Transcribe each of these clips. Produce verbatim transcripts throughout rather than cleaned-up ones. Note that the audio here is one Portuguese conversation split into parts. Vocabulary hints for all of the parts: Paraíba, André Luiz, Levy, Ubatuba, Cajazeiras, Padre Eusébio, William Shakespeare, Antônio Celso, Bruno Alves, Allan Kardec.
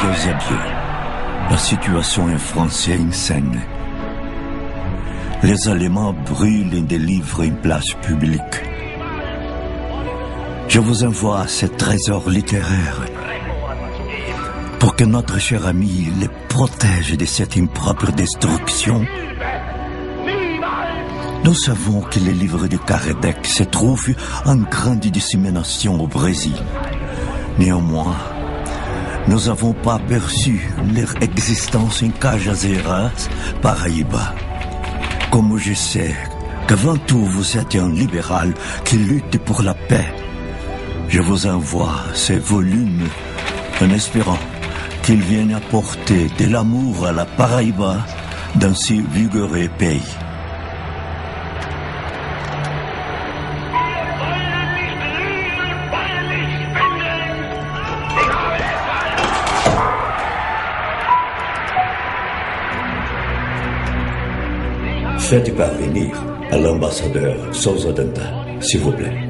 Padre Eusébio, la situation en français est insane. Les Allemands brûlent des livres en place publique. Je vous envoie ce trésor littéraire pour que notre cher ami les protège de cette impropre destruction. Nous savons que les livres de Kardec se trouvent en grande dissémination au Brésil. Néanmoins, nous n'avons pas perçu leur existence en Cajazeiras, Paraíba. Comme je sais qu'avant tout vous êtes un libéral qui lutte pour la paix, je vous envoie ces volumes en espérant qu'ils viennent apporter de l'amour à la Paraíba dans ce vigoureux pays. Faites parvenir à l'ambassadeur sans attentat, s'il vous plaît.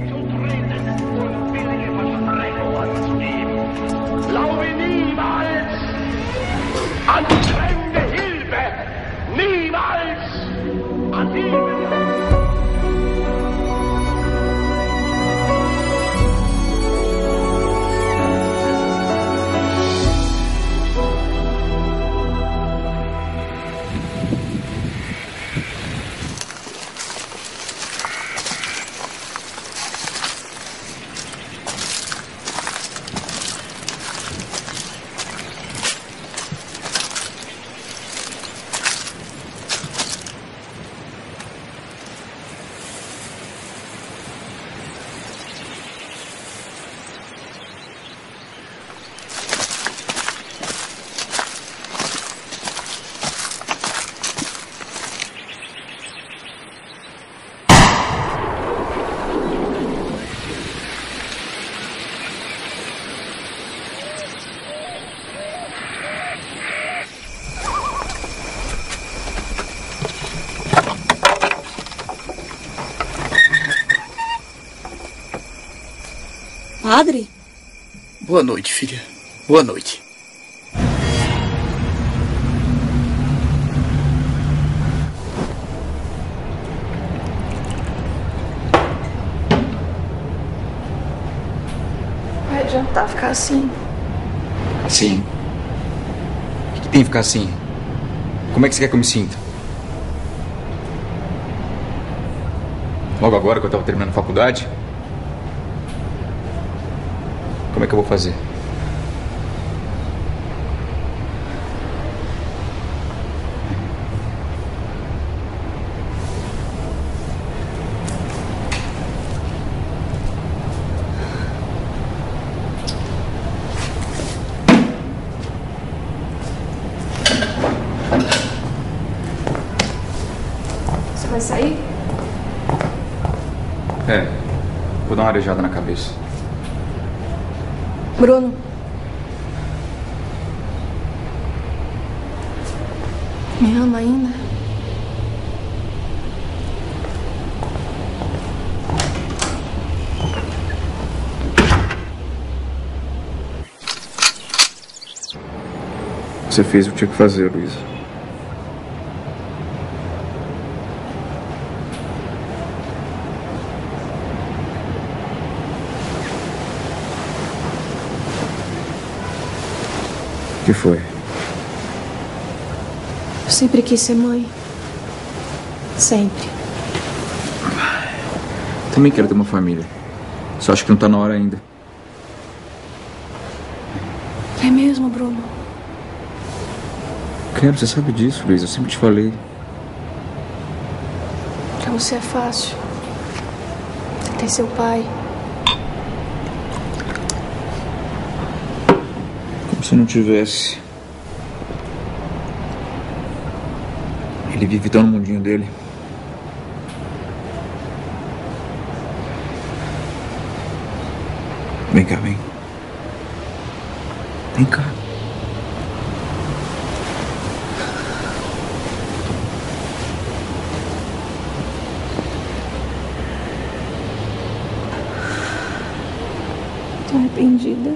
Padre? Boa noite, filha. Boa noite. Vai adiantar ficar assim? Assim? O que tem que ficar assim? Como é que você quer que eu me sinta? Logo agora que eu estava terminando a faculdade? Como é que eu vou fazer? Você vai sair? É, vou dar uma arejada na cabeça. Bruno. Me ama ainda? Você fez o que tinha que fazer, Luísa. O que foi? Eu sempre quis ser mãe. Sempre. Também quero ter uma família. Só acho que não tá na hora ainda. É mesmo, Bruno? Quero, você sabe disso, Luiz. Eu sempre te falei. Pra você é fácil. Você tem seu pai. Se não tivesse. Ele vive tão no mundinho dele. Vem cá, vem. Vem cá. Tô arrependida.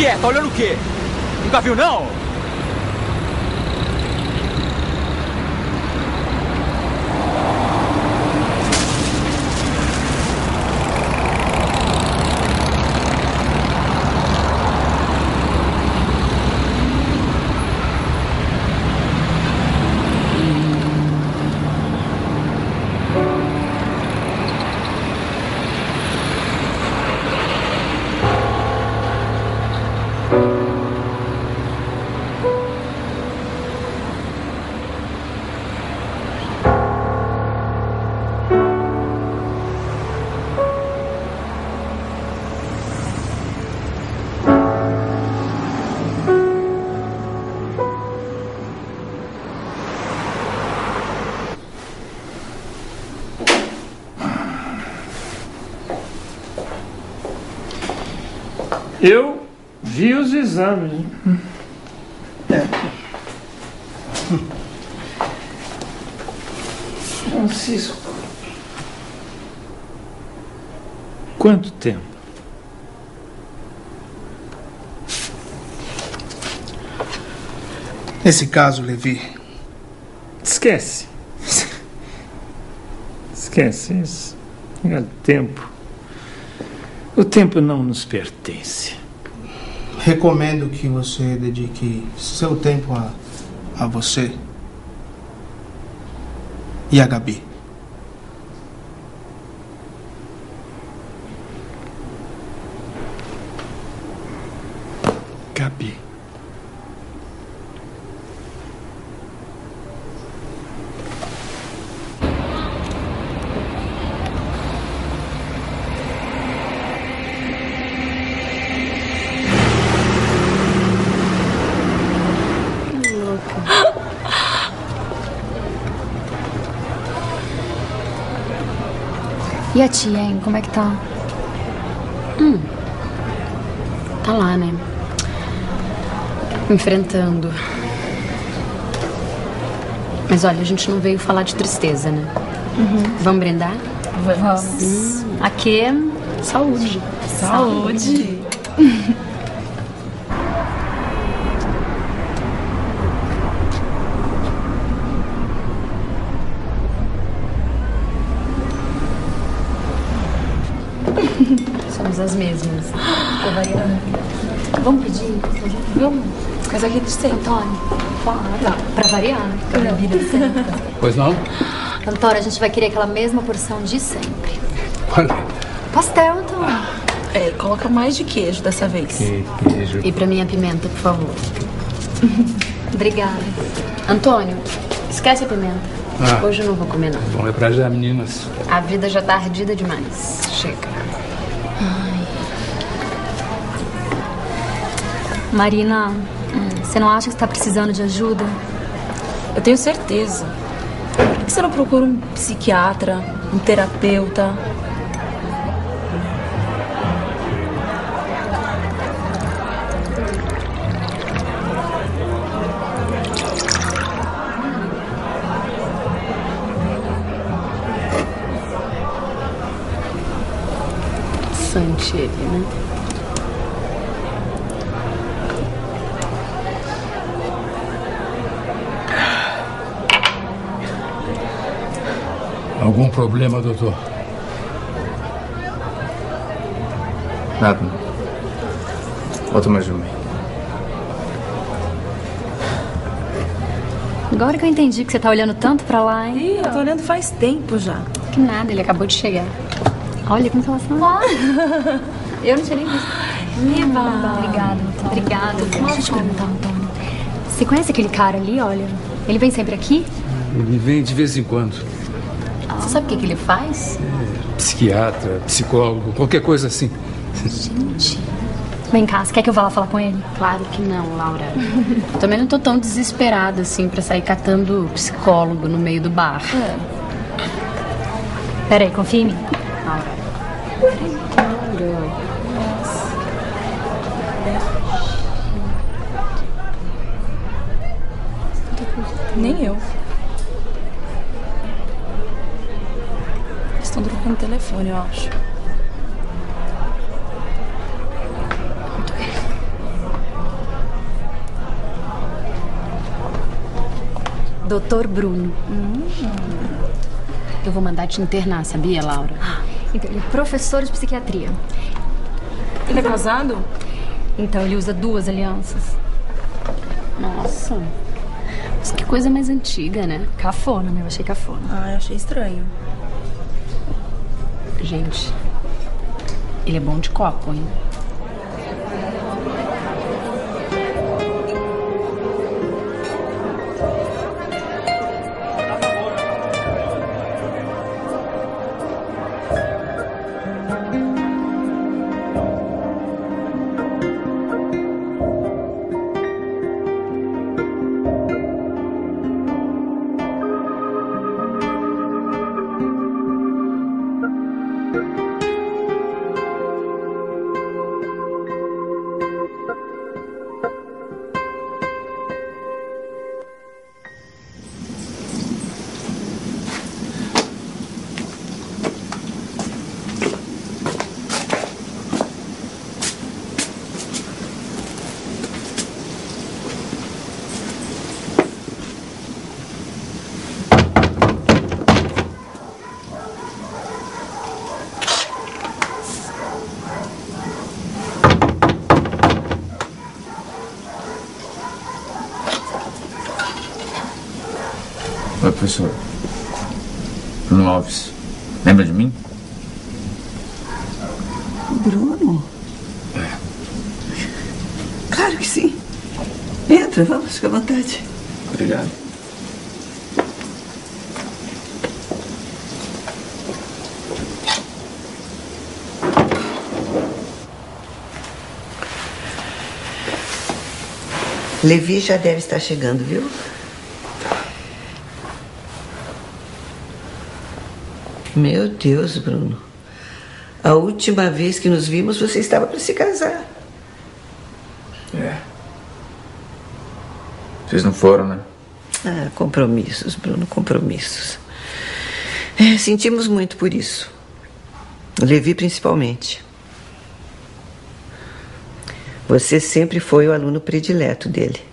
que é? Tá olhando o quê? Nunca viu, não? Eu vi os exames. É. Francisco. Quanto tempo? Nesse caso, Levy. Esquece. Esquece isso. Não é tempo. O tempo não nos pertence. Recomendo que você dedique seu tempo a, a você e a Gabi. Gabi. E a tia, hein? Como é que tá? Hum. Tá lá, né? Enfrentando. Mas olha, a gente não veio falar de tristeza, né? Uhum. Vamos brindar? Vamos. Hum. Aqui é saúde. Saúde. Saúde. As mesmas. Vamos pedir? Vamos. Mas aqui do centro. Antônio, não, pra variar. Não. Pois não? Antônio, a gente vai querer aquela mesma porção de sempre. Qual é? Pastel, Antônio. Ah. É, coloca mais de queijo dessa vez. Que queijo. E pra mim a pimenta, por favor. Obrigada. Antônio, esquece a pimenta. Ah. Hoje eu não vou comer, não. Bom, é pra já, meninas. A vida já tá ardida demais. Chega. Marina, você não acha que está precisando de ajuda? Eu tenho certeza. Por que você não procura um psiquiatra, um terapeuta? Sante ele, né? Algum problema, doutor? Nada. Volta mais de mim. Agora que eu entendi que você tá olhando tanto pra lá, hein? Ih, eu tô olhando faz tempo já. Que nada, ele acabou de chegar. Olha como que ela fala. Eu não tinha nem visto. Viva! Obrigada, Antônio. Obrigada. Deixa eu te perguntar, Antônio. Você conhece aquele cara ali, olha? Ele vem sempre aqui? Ele vem de vez em quando. Sabe o que, que ele faz? É, psiquiatra, psicólogo, qualquer coisa assim. Gente. Vem cá, você quer que eu vá lá falar com ele? Claro que não, Laura. Também não tô tão desesperada assim pra sair catando psicólogo no meio do bar. É. Peraí, confia em mim. Laura. Nem eu. Estão trocando o telefone, eu acho. Muito bem. doutor Bruno. Hum. Eu vou mandar te internar, sabia, Laura? Então, ele é professor de psiquiatria. Ele é casado? Então, ele usa duas alianças. Nossa. Mas que coisa mais antiga, né? Cafona, meu. Achei cafona. Ah, eu achei estranho. Gente, ele é bom de copo, hein? Professor Bruno Alves, lembra de mim? Bruno? É. Claro que sim. Entra, vamos, fica à vontade. Obrigado. Levy já deve estar chegando, viu? Meu Deus, Bruno. A última vez que nos vimos, você estava para se casar. É. Vocês não foram, né? Ah, compromissos, Bruno, compromissos. É, sentimos muito por isso. Levy, principalmente. Você sempre foi o aluno predileto dele.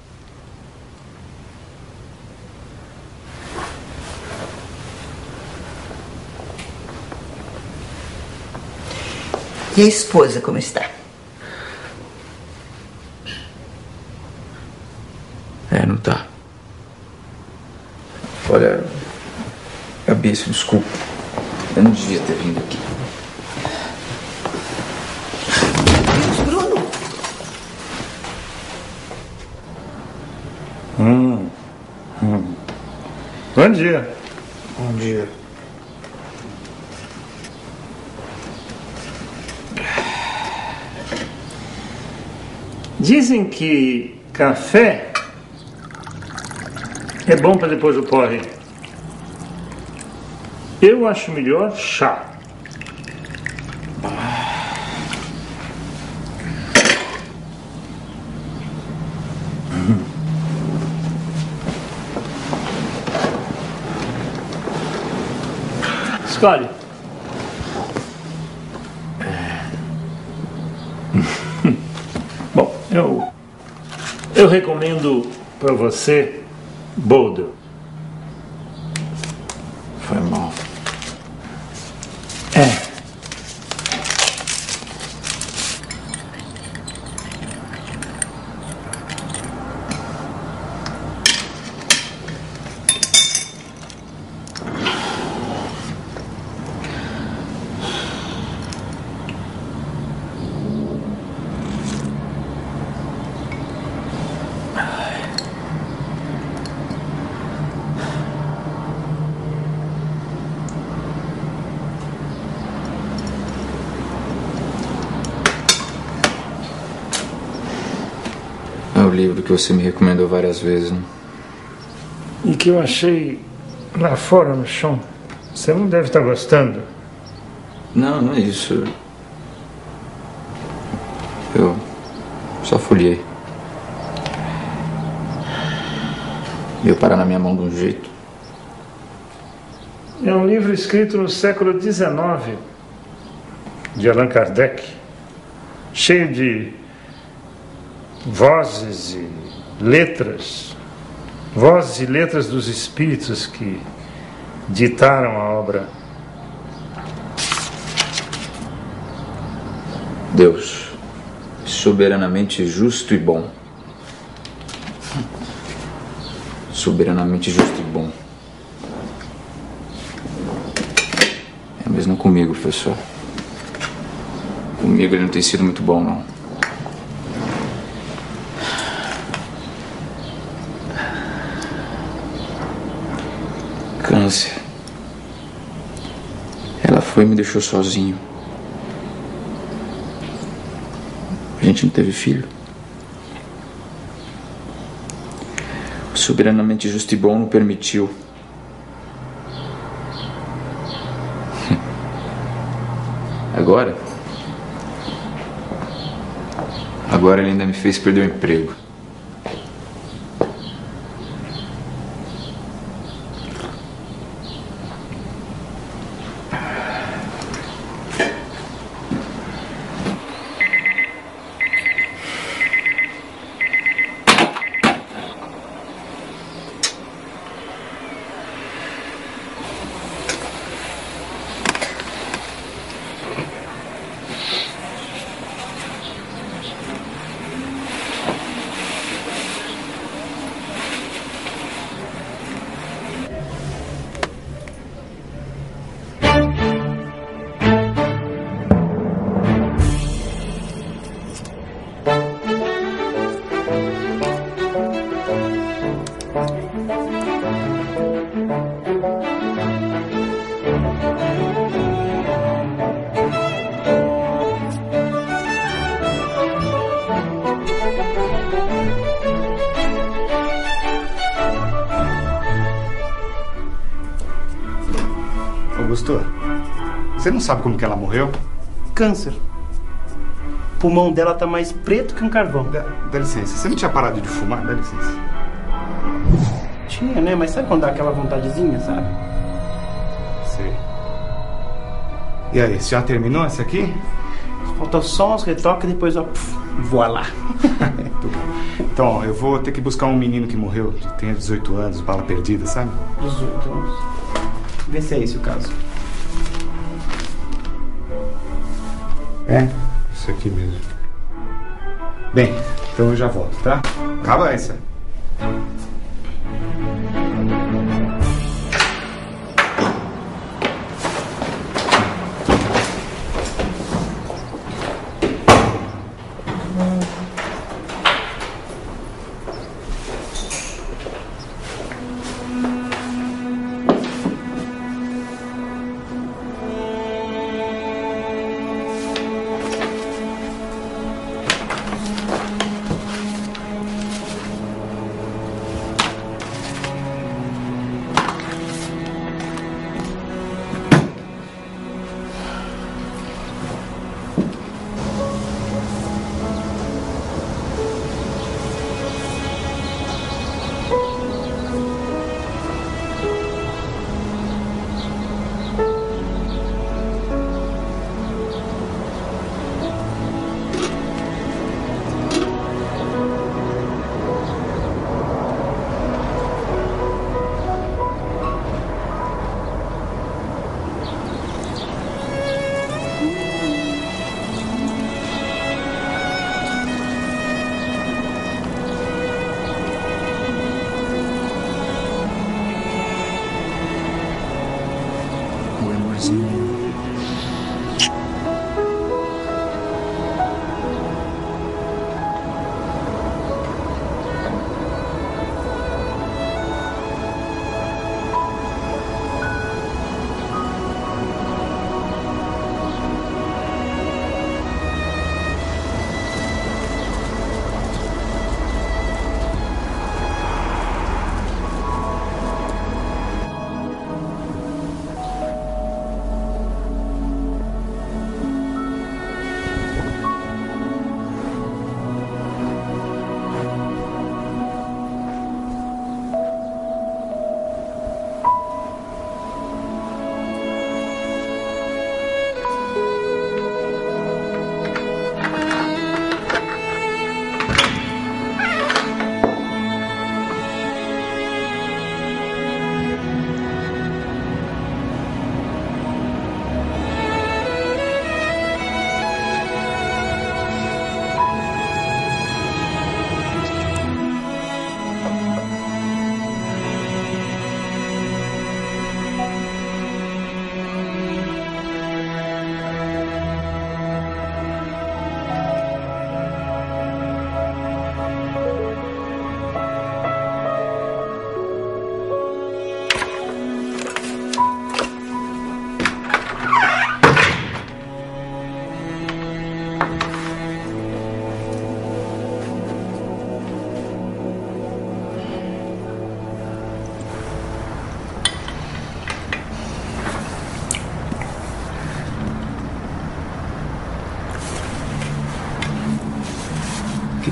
E a esposa, como está? É, não tá. Olha, cabeça, desculpa. Eu não devia ter vindo aqui. Meu Deus, Bruno! Hum. Hum. Bom dia. Bom dia. Dizem que café é bom para depois do porre. Eu acho melhor chá. Escolhe. Eu, eu recomendo para você Boulder. Foi mal. É. Livro que você me recomendou várias vezes, né? E que eu achei lá fora, no chão. Você não deve estar gostando. Não, não é isso. Eu só folhei. Veio parar na minha mão de um jeito. É um livro escrito no século dezenove, de Allan Kardec, cheio de vozes e letras vozes e letras dos espíritos que ditaram a obra. Deus, soberanamente justo e bom. Soberanamente justo e bom. É mesmo comigo, professor. Comigo ele não tem sido muito bom, não. Câncer. Ela foi e me deixou sozinho. A gente não teve filho. O soberanamente justo e bom não permitiu. Agora? Agora ele ainda me fez perder o emprego. Você não sabe como que ela morreu? Câncer. O pulmão dela tá mais preto que um carvão. Dá, dá licença, você não tinha parado de fumar? Dá licença. Tinha, né? Mas sabe quando dá aquela vontadezinha, sabe? Sei. E aí, você já terminou essa aqui? Faltam só uns retoques e depois, ó, voa lá. Então, ó, eu vou ter que buscar um menino que morreu, que tem dezoito anos, bala perdida, sabe? dezoito anos. Vê se é esse o caso. É? Isso aqui mesmo. Bem, então eu já volto, tá? Acaba essa.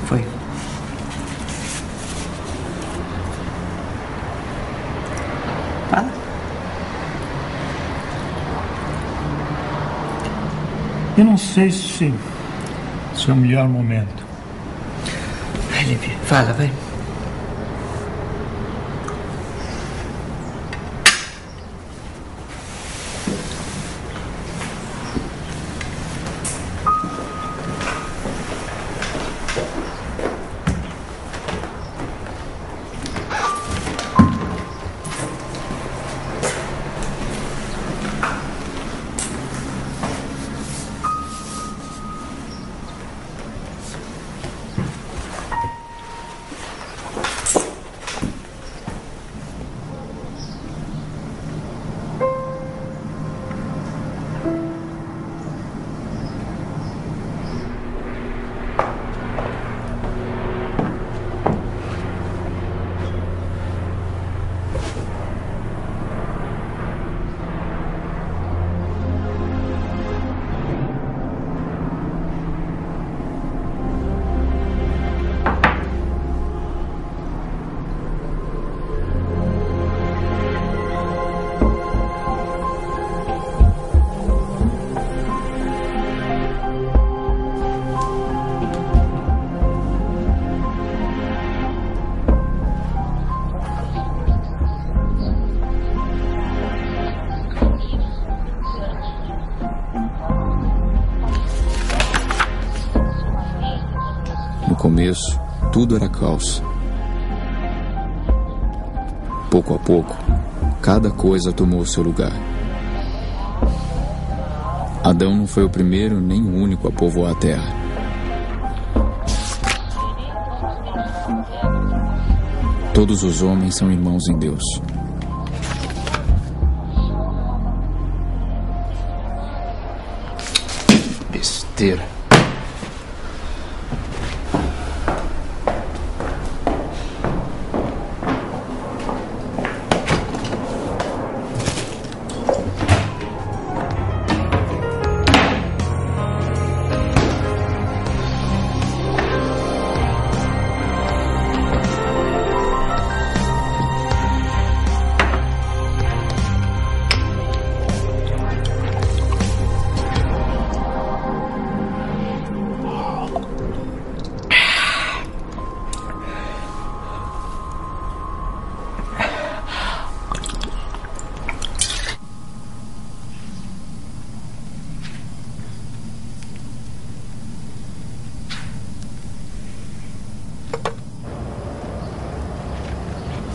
Foi. Fala. Eu não sei se, se é o melhor momento. Vai, Levy. Fala, vai. Começo, tudo era caos. Pouco a pouco, cada coisa tomou seu lugar. Adão não foi o primeiro nem o único a povoar a terra. Todos os homens são irmãos em Deus. Besteira.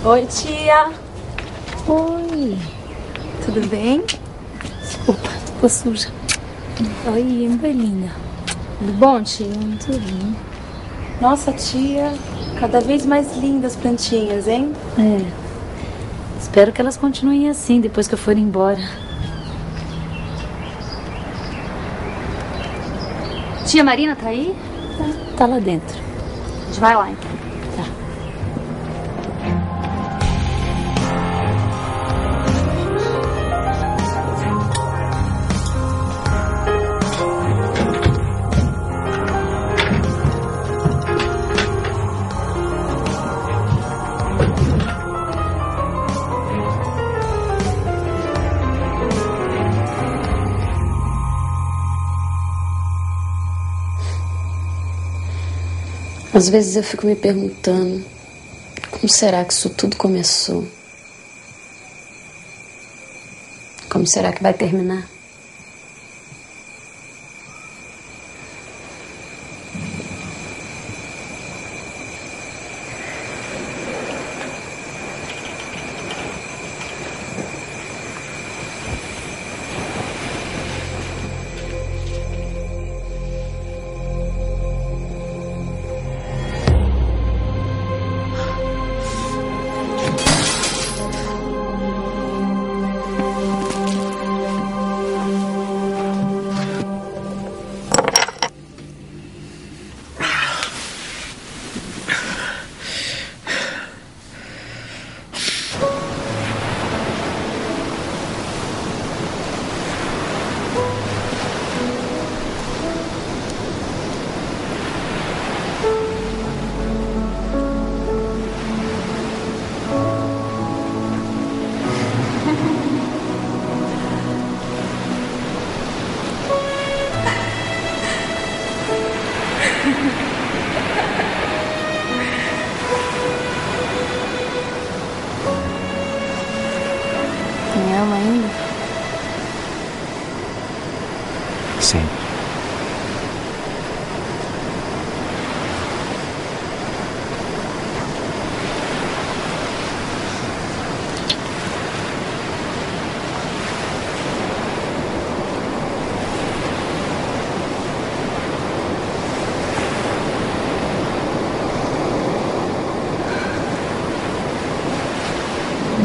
Oi, tia. Oi. Tudo bem? Desculpa, tô suja. Oi, Ambelinha. Tudo bom, tia? Muito bem. Nossa, tia, cada vez mais lindas plantinhas, hein? É. Espero que elas continuem assim depois que eu for embora. Tia Marina tá aí? Tá, tá lá dentro. A gente vai lá, então. Às vezes eu fico me perguntando como será que isso tudo começou? Como será que vai terminar?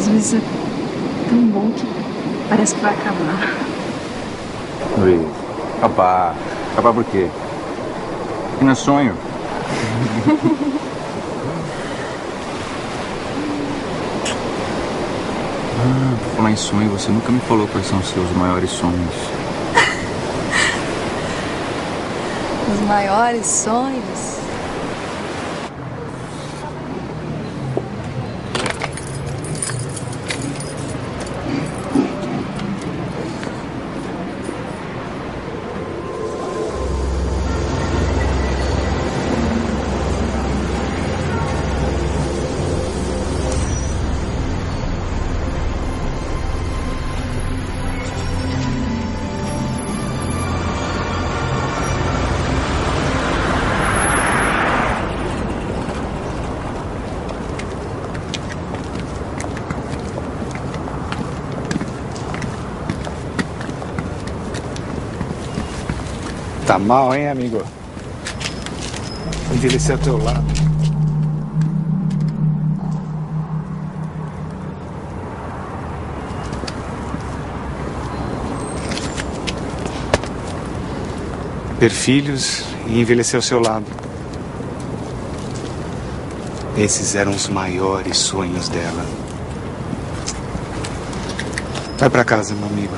às vezes é tão bom que parece que vai acabar. Luiz, acabar. Acabar por quê? Não é sonho. Ah, por falar em sonho, você nunca me falou quais são os seus maiores sonhos. Os maiores sonhos? Tá mal, hein, amigo? Envelhecer ao teu lado. Ter filhos e envelhecer ao seu lado. Esses eram os maiores sonhos dela. Vai pra casa, meu amigo.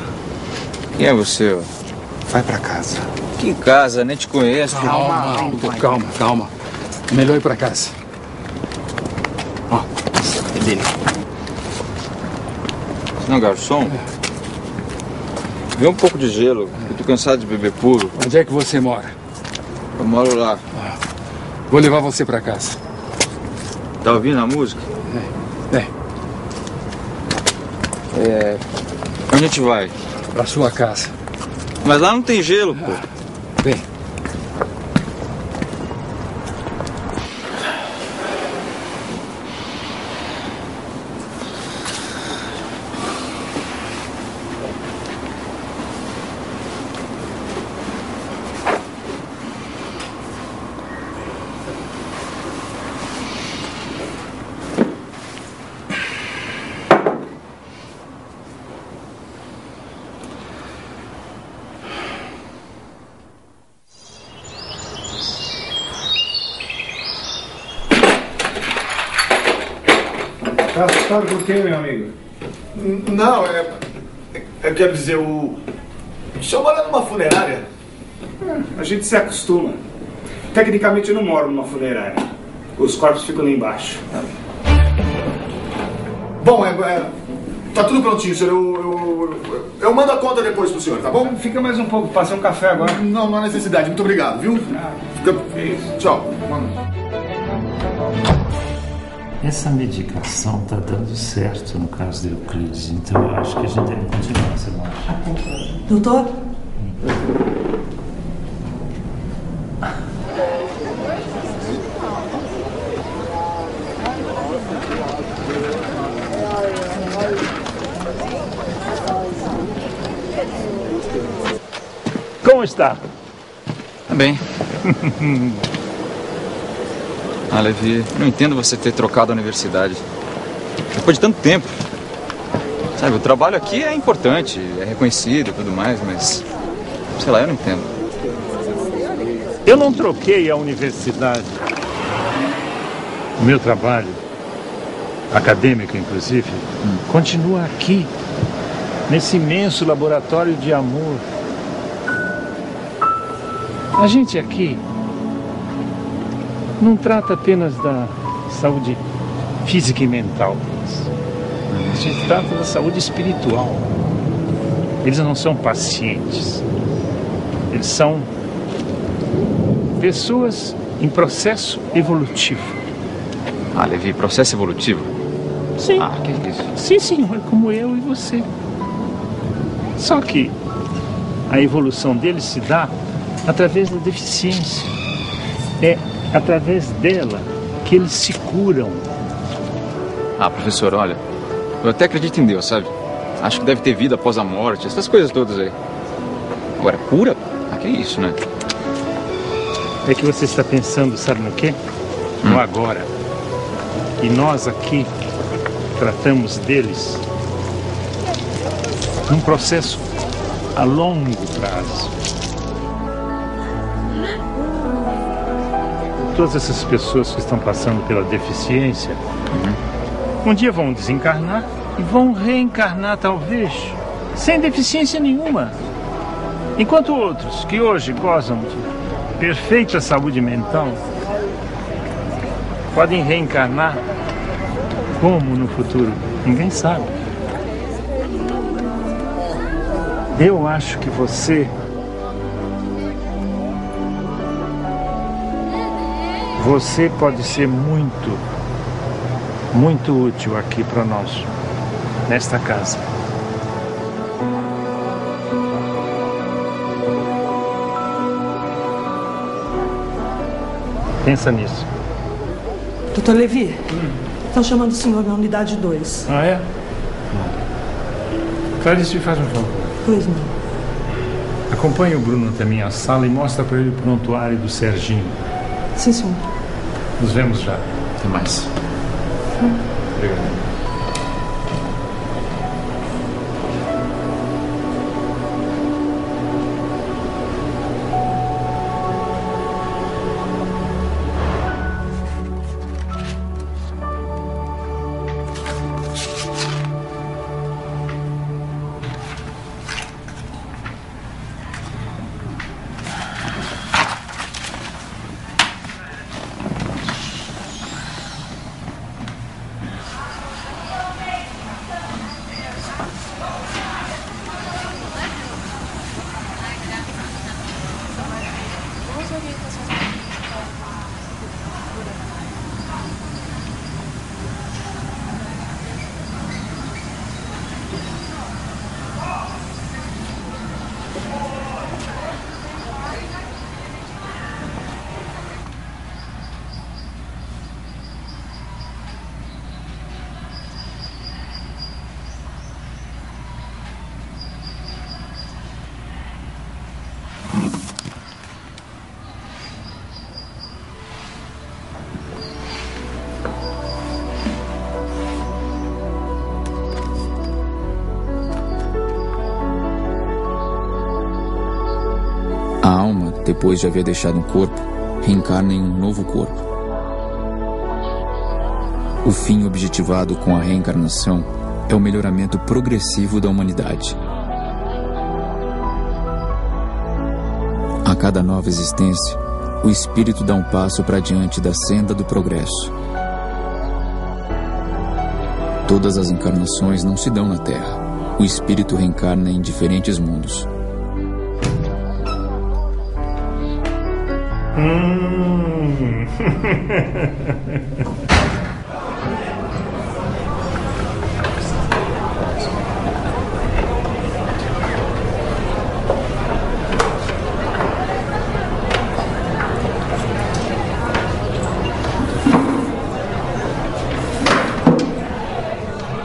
Quem é você? Vai pra casa. Que casa, nem te conheço. Calma, calma, calma, calma. Melhor ir pra casa. Ó, é dele. Não, garçom? É. Vê um pouco de gelo. Eu tô cansado de beber puro. Onde é que você mora? Eu moro lá. Ah, vou levar você pra casa. Tá ouvindo a música? É. É. É... Onde a gente vai? Pra sua casa. Mas lá não tem gelo, pô. Ah. Bem. Por quê, meu amigo? Não, é... Eu quero dizer, o... o senhor mora numa funerária? É, a gente se acostuma. Tecnicamente eu não moro numa funerária. Os corpos ficam lá embaixo. Bom, é... é tá tudo prontinho, senhor. Eu, eu, eu, eu mando a conta depois pro senhor, tá bom? Fica mais um pouco, passei um café agora. Não, não há necessidade. Muito obrigado, viu? Ah, fica... é isso. Tchau. Essa medicação está dando certo no caso de Euclides, então eu acho que a gente deve continuar, você não acha? Doutor? Como está? Tá bem. Ah, Levy, não entendo você ter trocado a universidade. Depois de tanto tempo. Sabe, o trabalho aqui é importante, é reconhecido e tudo mais, mas... sei lá, eu não entendo. Eu não troquei a universidade. O meu trabalho, acadêmico inclusive, hum. continua aqui, nesse imenso laboratório de amor. A gente aqui... não trata apenas da saúde física e mental deles. A gente trata da saúde espiritual. Eles não são pacientes. Eles são pessoas em processo evolutivo. Ah, Levy, processo evolutivo? Sim. Ah, que é isso? Sim, senhor, como eu e você. Só que a evolução deles se dá através da deficiência. É... através dela que eles se curam. Ah, professor, olha, eu até acredito em Deus, sabe? Acho que deve ter vida após a morte, essas coisas todas aí. Agora, cura? Ah, que é isso, né? É que você está pensando, sabe no quê? Hum. No agora. E nós aqui tratamos deles num processo a longo prazo. Todas essas pessoas que estão passando pela deficiência, um dia vão desencarnar e vão reencarnar, talvez, sem deficiência nenhuma. Enquanto outros que hoje gozam de perfeita saúde mental, podem reencarnar como no futuro, ninguém sabe. Eu acho que você... Você pode ser muito, muito útil aqui para nós, nesta casa. Pensa nisso. Doutor Levy, hum. estão chamando o senhor na unidade dois. Ah, é? Não. Clarice, me faz um favor. Pois não. Acompanhe o Bruno até a minha sala e mostra para ele o prontuário do Serginho. Sim, senhor. Nos vemos já. Até mais. Hum. Obrigado. Depois de haver deixado um corpo, reencarna em um novo corpo. O fim objetivado com a reencarnação é o melhoramento progressivo da humanidade. A cada nova existência, o espírito dá um passo para diante da senda do progresso. Todas as encarnações não se dão na Terra. O espírito reencarna em diferentes mundos. Hum.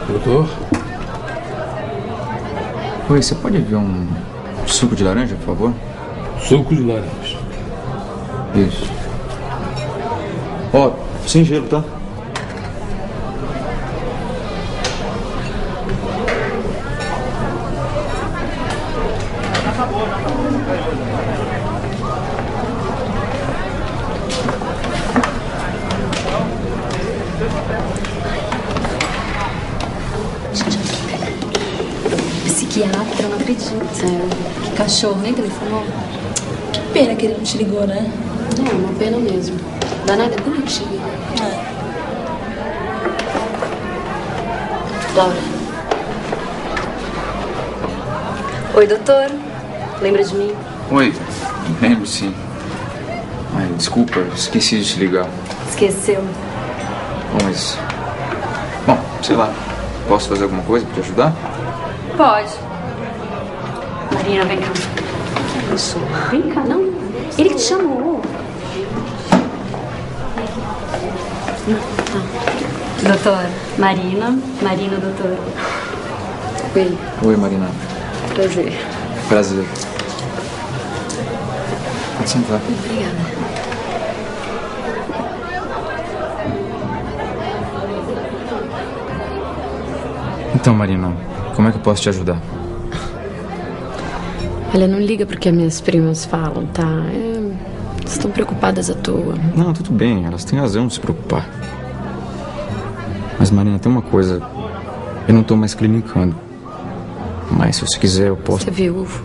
Doutor? Oi, você pode ver um suco de laranja, por favor? Suco de laranja. Isso. Ó, oh, sem gelo, tá? Psiquiatra, não acredito. É, que cachorro, nem telefonou. Que pena que ele não te ligou, né? É, uma pena mesmo. Danada é bonitinha. É. Laura. Oi, doutor. Lembra de mim? Oi, lembro sim. Ai, desculpa, esqueci de te ligar. Esqueceu? Bom, mas... Bom, sei lá. Posso fazer alguma coisa pra te ajudar? Pode. Marina, vem cá. O que é isso? Vem cá, não. Ele que te chamou. Doutor, Marina. Marina, doutor. Oi. Oi, Marina. Prazer. Prazer. Pode sentar. Obrigada. Então, Marina, como é que eu posso te ajudar? Olha, não liga porque as minhas primas falam, tá? É... estão preocupadas à toa. Não, tudo bem, elas têm razão de se preocupar. Mas, Marina, tem uma coisa. Eu não tô mais clinicando. Mas, se você quiser, eu posso... Você é viúvo?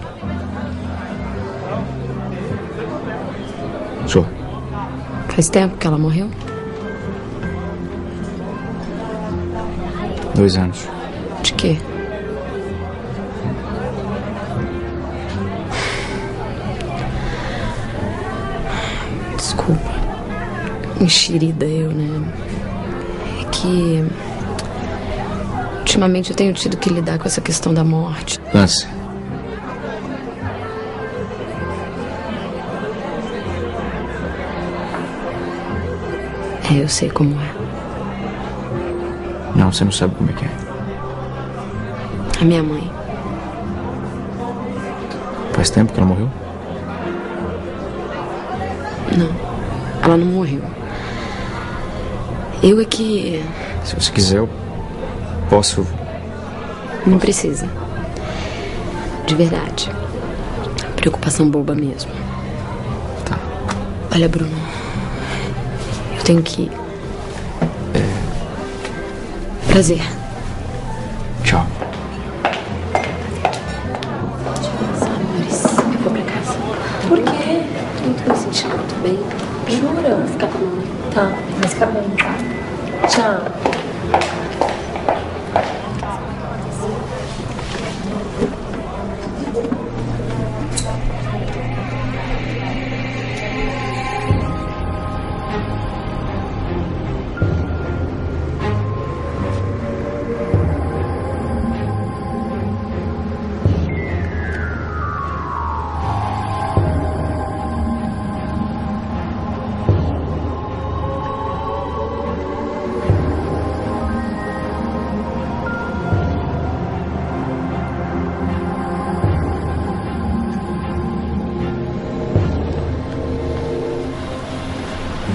Sou. Faz tempo que ela morreu? Dois anos. De quê? Desculpa. Enxerida eu, né? É que... ultimamente eu tenho tido que lidar com essa questão da morte. Lance. É, eu sei como é. Não, você não sabe como é que é. A minha mãe. Faz tempo que ela morreu? Não, ela não morreu. Eu é que... Se você quiser, eu posso... Não precisa. De verdade. Preocupação boba mesmo. Tá. Olha, Bruno. Eu tenho que ir. É... Prazer. Tchau. Eu vou pra casa. Por quê? Não tô me sentindo muito bem. Jura? Vou ficar com a mãe. Tá, vai ficar bem, tá? Tchau.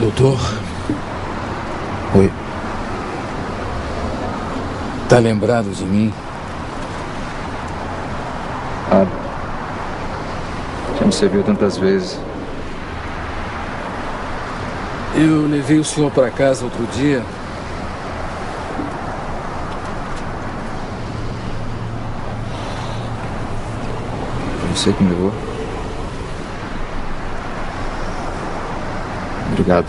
Doutor? Oi. Tá lembrado de mim? Ah, já me serviu tantas vezes. Eu levei o senhor para casa outro dia. Você que me levou? Obrigado.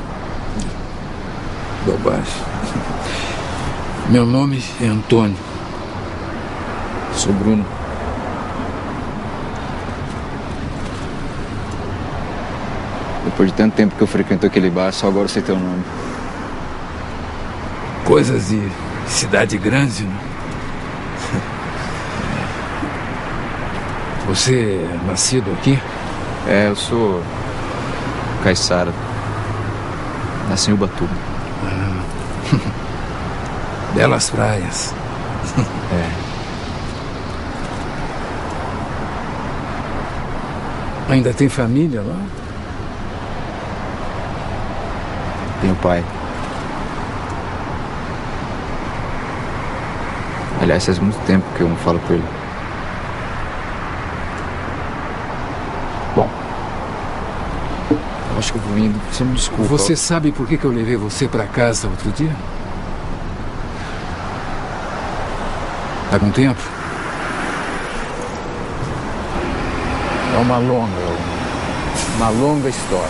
Bobagem. Meu nome é Antônio. Sou Bruno. Depois de tanto tempo que eu frequento aquele bar, só agora sei teu nome. Coisas de cidade grande, né? Você é nascido aqui? É, eu sou caiçara. Nasci em Ubatuba. Belas praias. É. Ainda tem família lá? Tenho pai. Aliás, faz muito tempo que eu não falo com ele. Bom, eu acho que eu vou indo. Você me desculpa. Você sabe por que eu levei você pra casa outro dia? Algum tempo? É uma longa, uma longa história.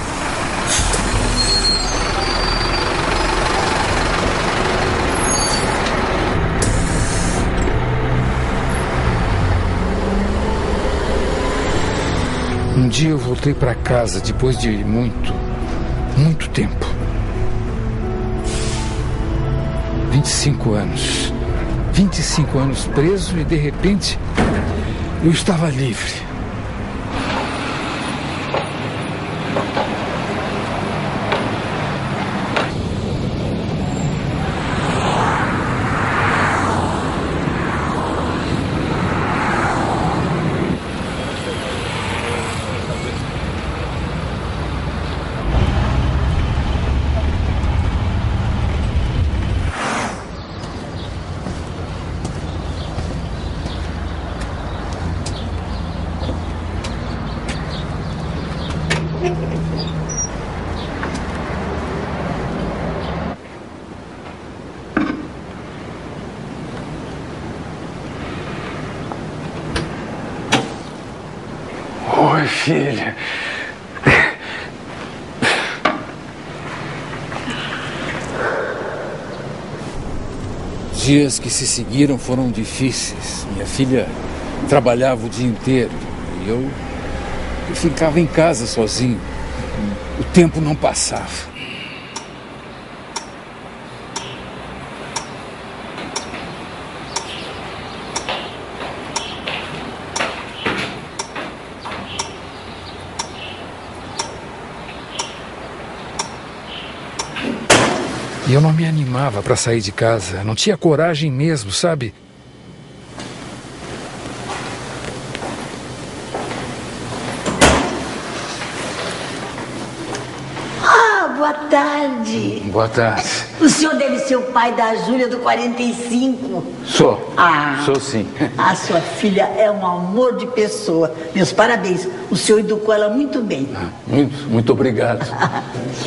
Um dia eu voltei para casa depois de muito, muito tempo. vinte e cinco anos. vinte e cinco anos preso e, de repente, eu estava livre. minha filha. Os dias que se seguiram foram difíceis. Minha filha trabalhava o dia inteiro e eu, eu ficava em casa sozinho. O tempo não passava. E eu não me animava para sair de casa. Não tinha coragem mesmo, sabe? Ah, boa tarde. Boa tarde. O senhor deve ser o pai da Júlia do quarenta e cinco. Sou. Ah. Sou sim. A sua filha é um amor de pessoa. Meus parabéns. O senhor educou ela muito bem. Ah, muito, muito obrigado.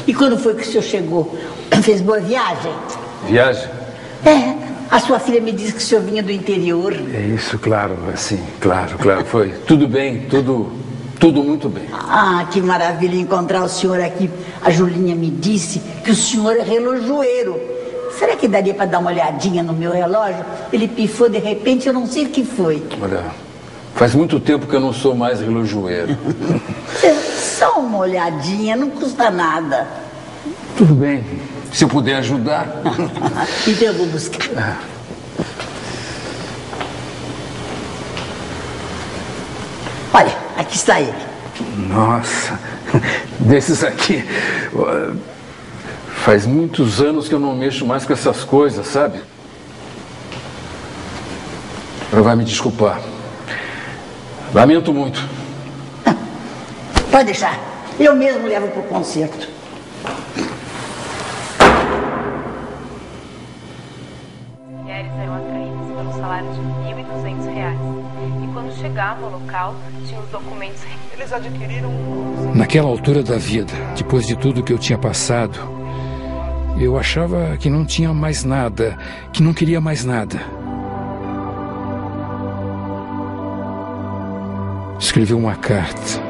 E quando foi que o senhor chegou? Fez boa viagem? Viagem? É, a sua filha me disse que o senhor vinha do interior. É isso, claro, assim, claro, claro, foi. Tudo bem, tudo, tudo muito bem. Ah, que maravilha encontrar o senhor aqui. A Julinha me disse que o senhor é relojoeiro. Será que daria para dar uma olhadinha no meu relógio? Ele pifou de repente, eu não sei o que foi. Olha, faz muito tempo que eu não sou mais relojoeiro. Só uma olhadinha, não custa nada. Tudo bem. Se eu puder ajudar... Então eu vou buscar. Olha, aqui está ele. Nossa, desses aqui... Faz muitos anos que eu não mexo mais com essas coisas, sabe? Ela vai me desculpar. Lamento muito. Pode deixar. Eu mesmo levo para o concerto. No local, tinha os documentos. Eles adquiriram... Naquela altura da vida, depois de tudo que eu tinha passado, eu achava que não tinha mais nada, que não queria mais nada. Escrevi uma carta.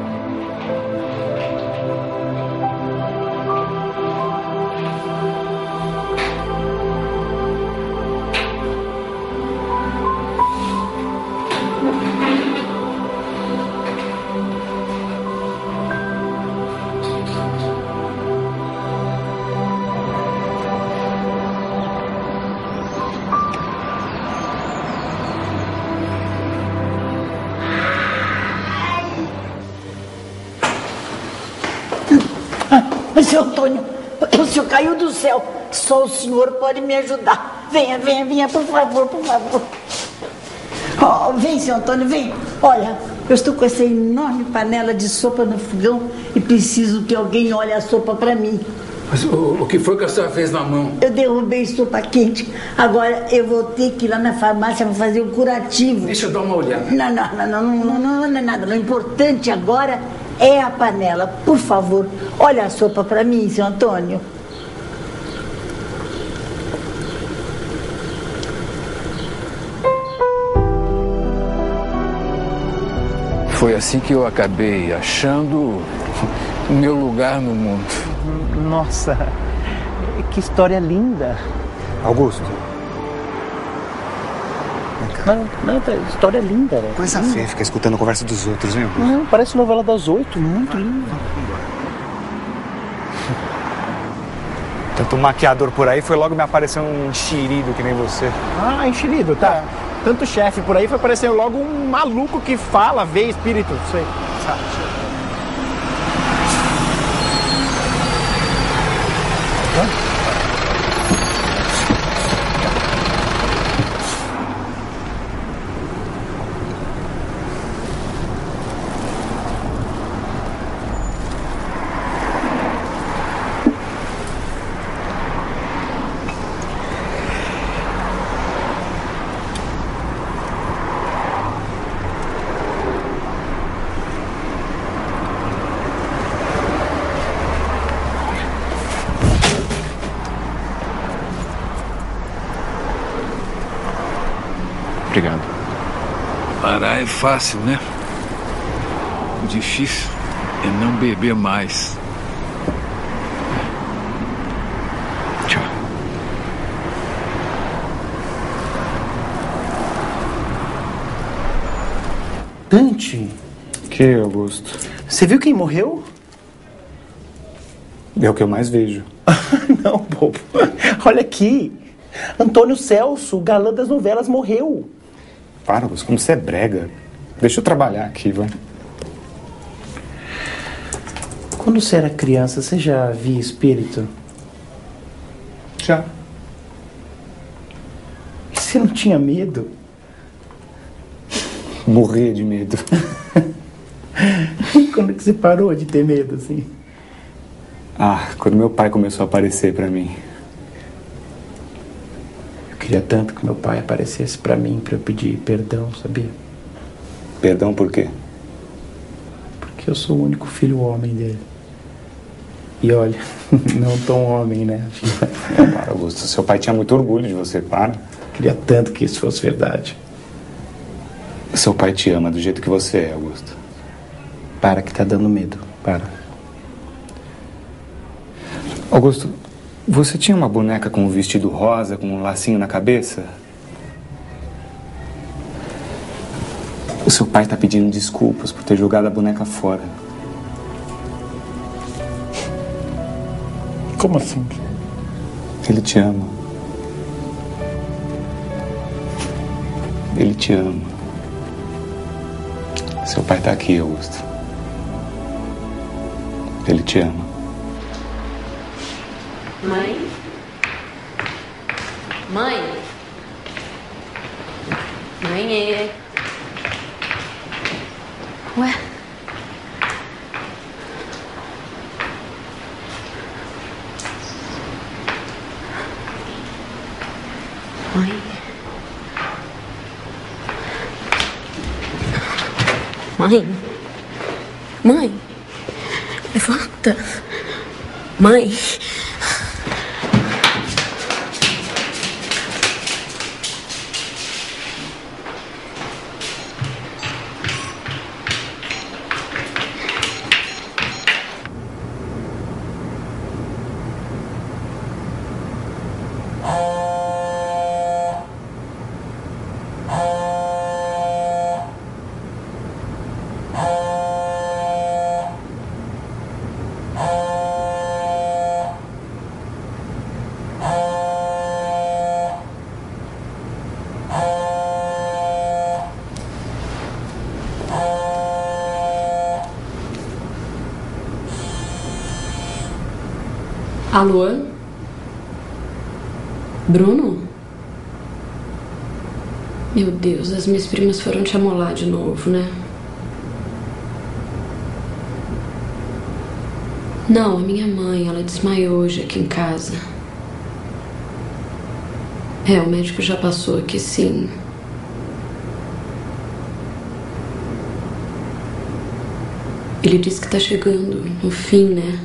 Seu Antônio, o senhor caiu do céu. Só o senhor pode me ajudar. Venha, venha, venha, por favor, por favor. Oh, vem, seu Antônio, vem. Olha, eu estou com essa enorme panela de sopa no fogão e preciso que alguém olhe a sopa para mim. Mas o, o que foi que a senhora fez na mão? Eu derrubei sopa quente. Agora eu vou ter que ir lá na farmácia para fazer o curativo. Deixa eu dar uma olhada. Não, não, não, não, não, não, não é nada. O importante agora... é a panela, por favor. Olha a sopa para mim, seu Antônio. Foi assim que eu acabei achando o meu lugar no mundo. Nossa, que história linda. Augusto. Não, não, história linda, velho. Coisa feia, fica escutando a conversa dos outros, viu? Não, parece novela das oito, muito linda. Tanto maquiador por aí, foi logo me aparecer um enxerido que nem você. Ah, enxerido, tá. É. Tanto chefe por aí, foi aparecer logo um maluco que fala, vê espírito, não sei. Hã? Obrigado. Parar é fácil, né? difícil é não beber mais. Tchau. Dante? Que, Augusto? Você viu quem morreu? É o que eu mais vejo. Não, bobo. Olha aqui. Antônio Celso, o galã das novelas, morreu. Para, Augusto, como você é brega. Deixa eu trabalhar aqui, vai. Quando você era criança, você já via espírito? Já. E você não tinha medo? Morria de medo. Quando que você parou de ter medo, assim? Ah, quando meu pai começou a aparecer pra mim. Eu queria tanto que meu pai aparecesse pra mim pra eu pedir perdão, sabia? Perdão por quê? Porque eu sou o único filho homem dele. E olha, não tão homem, né? É, para, Augusto. Seu pai tinha muito orgulho de você, para. Eu queria tanto que isso fosse verdade. Seu pai te ama do jeito que você é, Augusto. Para, que tá dando medo. Para. Augusto, você tinha uma boneca com um vestido rosa, com um lacinho na cabeça? O seu pai está pedindo desculpas por ter jogado a boneca fora. Como assim? Ele te ama. Ele te ama. Seu pai está aqui, Augusto. Ele te ama. Mãe? Mãe? Mãe é... Ué? Mãe? Mãe? Mãe? Levanta! Mãe? Alô? Bruno? Meu Deus, as minhas primas foram te amolar de novo, né? Não, a minha mãe, ela desmaiou hoje aqui em casa. É, o médico já passou aqui, sim. Ele disse que tá chegando no fim, né?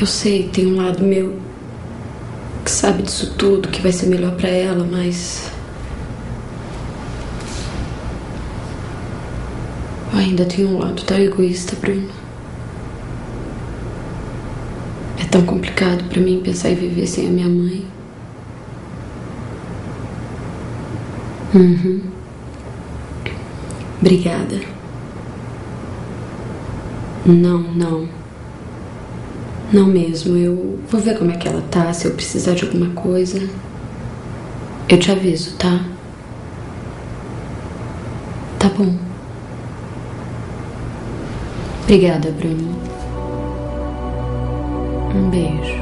Eu sei, tem um lado meu que sabe disso tudo, que vai ser melhor pra ela, mas... Eu ainda tenho um lado tão egoísta, Bruno. É tão complicado pra mim pensar em viver sem a minha mãe. Uhum. Obrigada. Não, não. Não mesmo, eu vou ver como é que ela tá, se eu precisar de alguma coisa. Eu te aviso, tá? Tá bom. Obrigada, Bruno. Um beijo.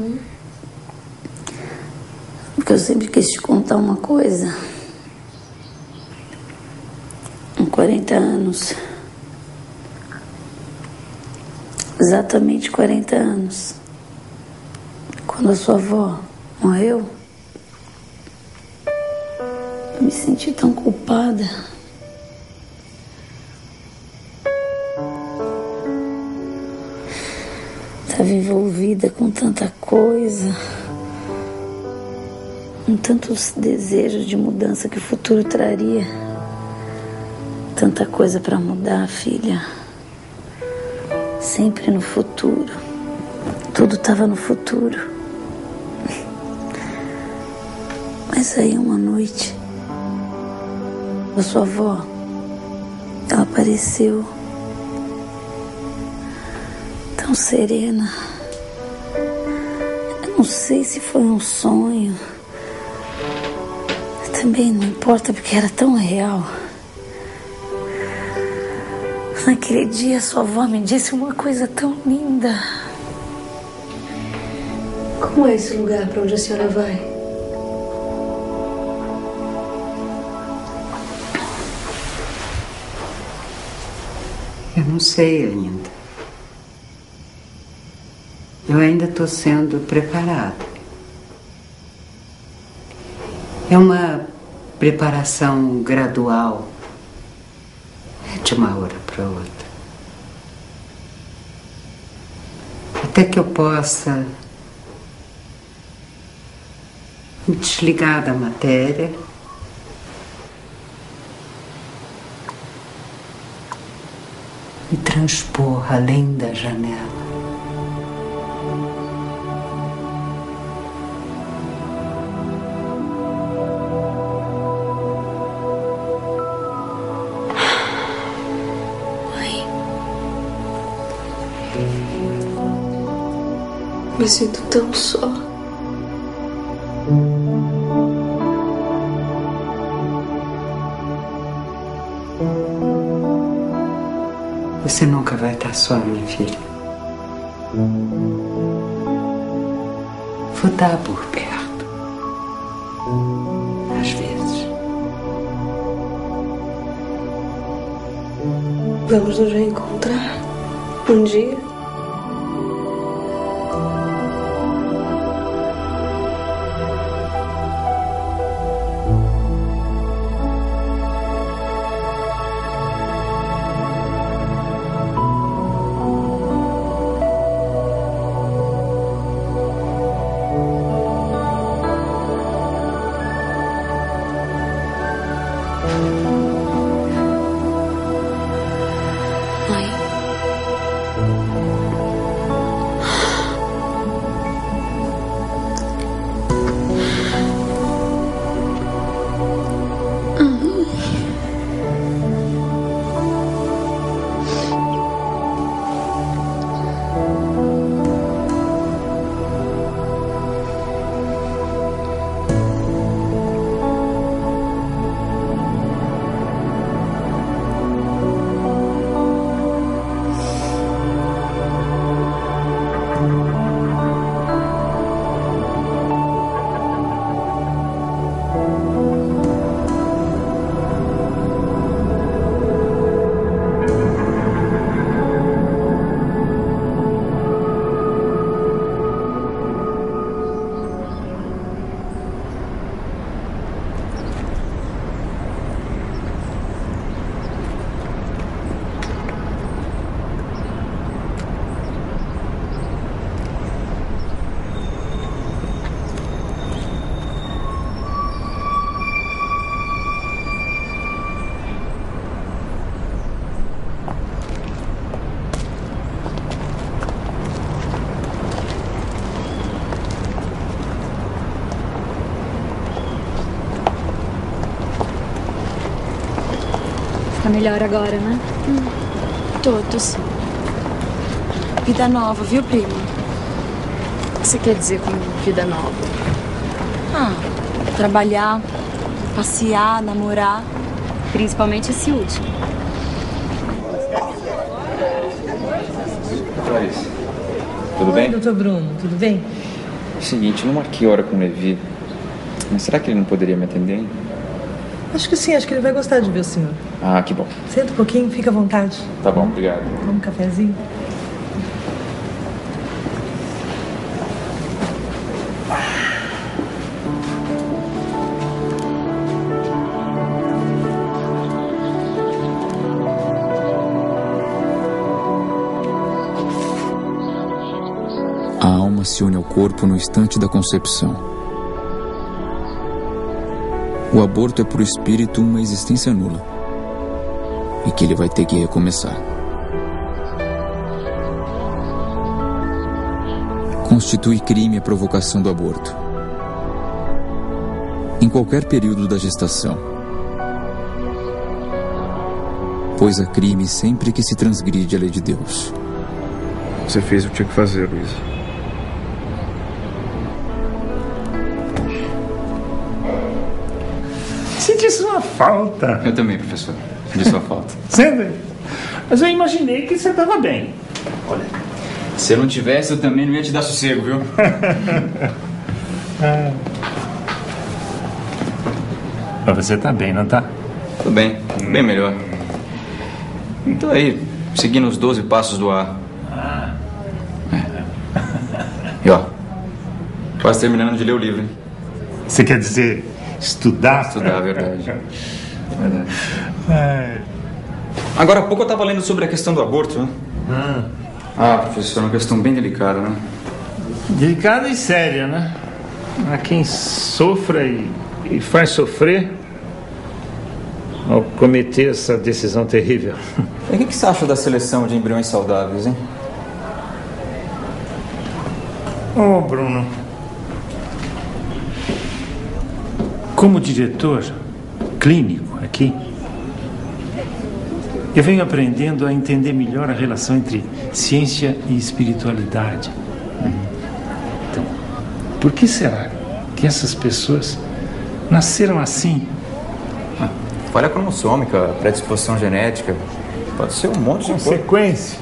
Uhum. Porque eu sempre quis te contar uma coisa. Há quarenta anos. Exatamente quarenta anos. Quando a sua avó morreu, eu me senti tão culpada. Estava envolvida com tanta coisa, com tantos desejos de mudança que o futuro traria. Tanta coisa para mudar, filha. Sempre no futuro. Tudo estava no futuro. Mas aí uma noite, a sua avó, ela apareceu tão serena. Eu não sei se foi um sonho. Também não importa, porque era tão real. Naquele dia, sua avó me disse uma coisa tão linda. Como é esse lugar para onde a senhora vai? Eu não sei ainda. Eu ainda estou sendo preparada. É uma preparação gradual. É de uma hora para outra. Até que eu possa me desligar da matéria e transpor além da janela. Me sinto tão só. Você nunca vai estar só, minha filha. Vou estar por perto. Às vezes. Vamos nos reencontrar um dia. Melhor agora, né? Hum. Todos. Vida nova, viu, prima? O que você quer dizer com vida nova? Ah, trabalhar, passear, namorar, principalmente esse último. Tudo bem? Oi, doutor Bruno, tudo bem? É o seguinte, eu não marquei hora com o Levi, mas será que ele não poderia me atender, hein? Acho que sim, acho que ele vai gostar de ver o senhor. Ah, que bom. Senta um pouquinho, fica à vontade. Tá bom, obrigado. Toma um cafezinho. A alma se une ao corpo no instante da concepção. O aborto é para o espírito uma existência nula e que ele vai ter que recomeçar. Constitui crime a provocação do aborto em qualquer período da gestação, pois há crime sempre que se transgride a lei de Deus. Você fez o que tinha que fazer, Luiz. Senti sua falta. Eu também, professor. De sua falta. Senta aí. Mas eu imaginei que você estava bem. Olha, se eu não tivesse, eu também não ia te dar sossego, viu? É. Mas você tá bem, não tá? Tô bem. Bem melhor. Então aí, seguindo os doze passos do ar. Ah. É. E ó, quase terminando de ler o livro, hein? Você quer dizer... Estudar? Estudar, é verdade. É. Agora há pouco eu estava lendo sobre a questão do aborto, né? Hum. Ah, professor, é uma questão bem delicada, né? Delicada e séria, né? A quem sofra e, e faz sofrer ao cometer essa decisão terrível. E o que, que você acha da seleção de embriões saudáveis, hein? Ô, oh, Bruno... Como diretor clínico aqui, eu venho aprendendo a entender melhor a relação entre ciência e espiritualidade. Então, por que será que essas pessoas nasceram assim? Ah, falha cromossômica, predisposição genética, pode ser um monte de coisa. Consequência,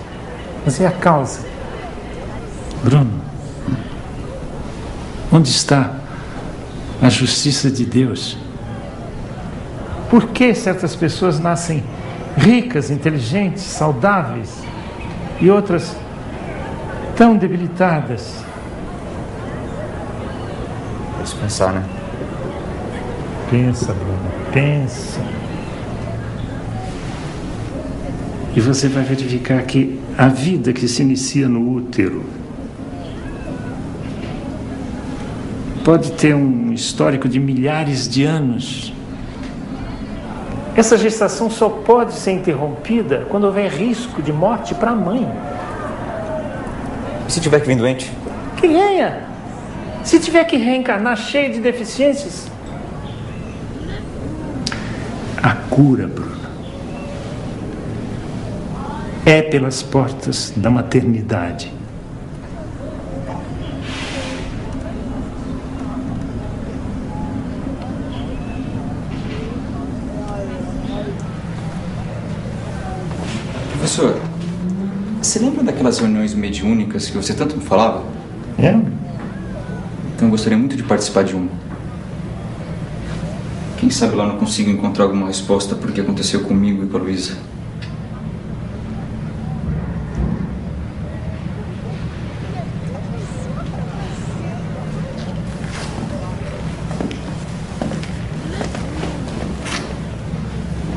mas é a causa. Bruno, onde está a justiça de Deus? Por que certas pessoas nascem ricas, inteligentes, saudáveis e outras tão debilitadas? Posso pensar, né? Pensa, Bruno, pensa. E você vai verificar que a vida que se inicia no útero pode ter um histórico de milhares de anos. Essa gestação só pode ser interrompida quando houver risco de morte para a mãe. E se tiver que vir doente? Que venha! Se tiver que reencarnar cheio de deficiências. A cura, Bruna, é pelas portas da maternidade. Professor, você lembra daquelas reuniões mediúnicas que você tanto me falava? É? Então eu gostaria muito de participar de uma. Quem sabe lá eu não consigo encontrar alguma resposta para o que aconteceu comigo e com a Luísa.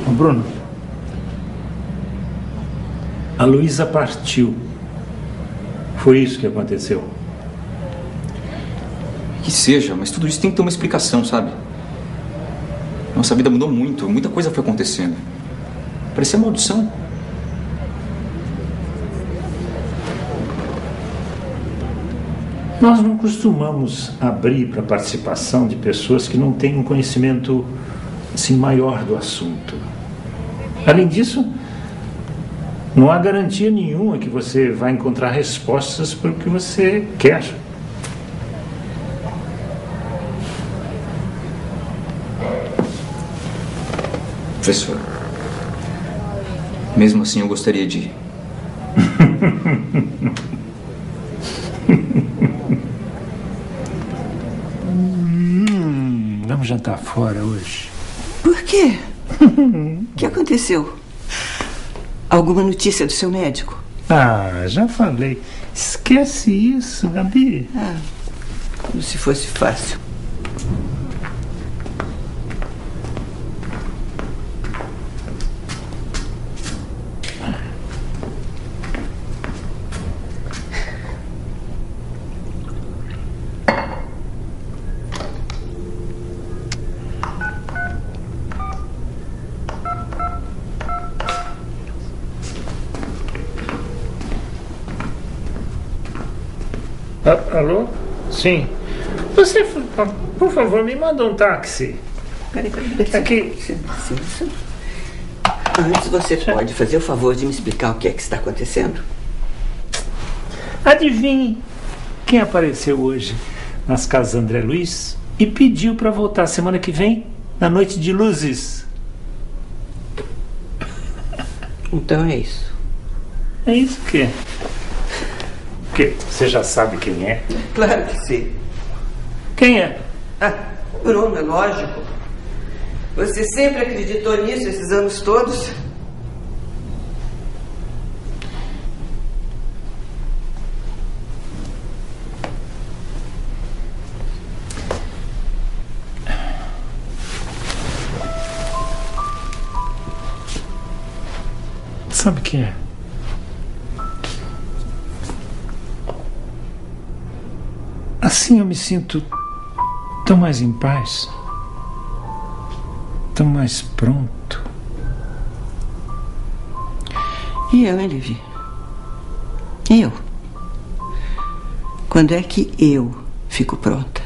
Ô, Bruno. A Luísa partiu. Foi isso que aconteceu. Que seja, mas tudo isso tem que ter uma explicação, sabe? Nossa vida mudou muito, muita coisa foi acontecendo. Parecia maldição. Nós não costumamos abrir para a participação de pessoas que não têm um conhecimento assim, maior do assunto. Além disso... Não há garantia nenhuma que você vai encontrar respostas para o que você quer. Professor, mesmo assim eu gostaria de ir. Vamos jantar fora hoje. Por quê? O que aconteceu? Alguma notícia do seu médico? Ah, já falei. Esquece isso, Gabi. Ah, como se fosse fácil. Alô? Sim. Você, por favor, me manda um táxi. Peraí, peraí. Aqui. Sim, sim, sim. Antes, você pode fazer o favor de me explicar o que é que está acontecendo? Adivinhe quem apareceu hoje nas casas André Luiz e pediu para voltar semana que vem, na noite de luzes. Então é isso. É isso que é. Porque você já sabe quem é? Claro que sim. Quem é? Ah, Bruno, é lógico. Você sempre acreditou nisso esses anos todos? Sabe quem é? Assim eu me sinto tão mais em paz, tão mais pronto. E eu, hein, Levy? E eu? Quando é que eu fico pronta?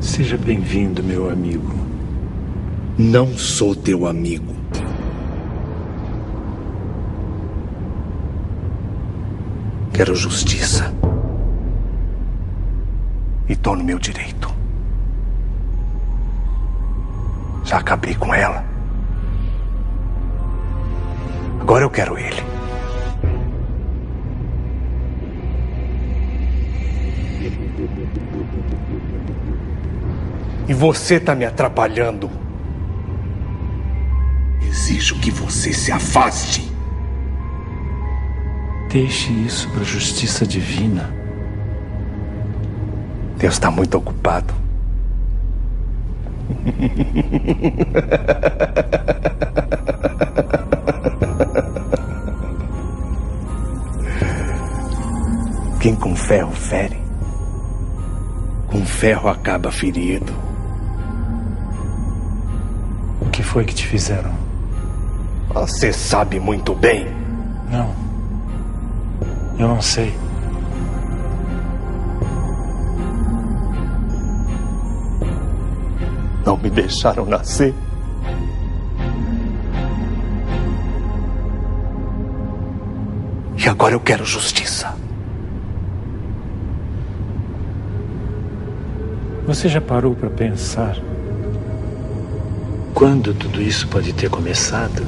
Seja bem-vindo, meu amigo. Não sou teu amigo. Quero justiça. E tô no meu direito. Já acabei com ela. Agora eu quero ele. E você tá me atrapalhando. Exijo que você se afaste. Deixe isso pra justiça divina. Deus tá muito ocupado. Quem com ferro fere, com ferro acaba ferido. O que foi que te fizeram? Você sabe muito bem. Não. Eu não sei. Não me deixaram nascer. E agora eu quero justiça. Você já parou para pensar? Quando tudo isso pode ter começado?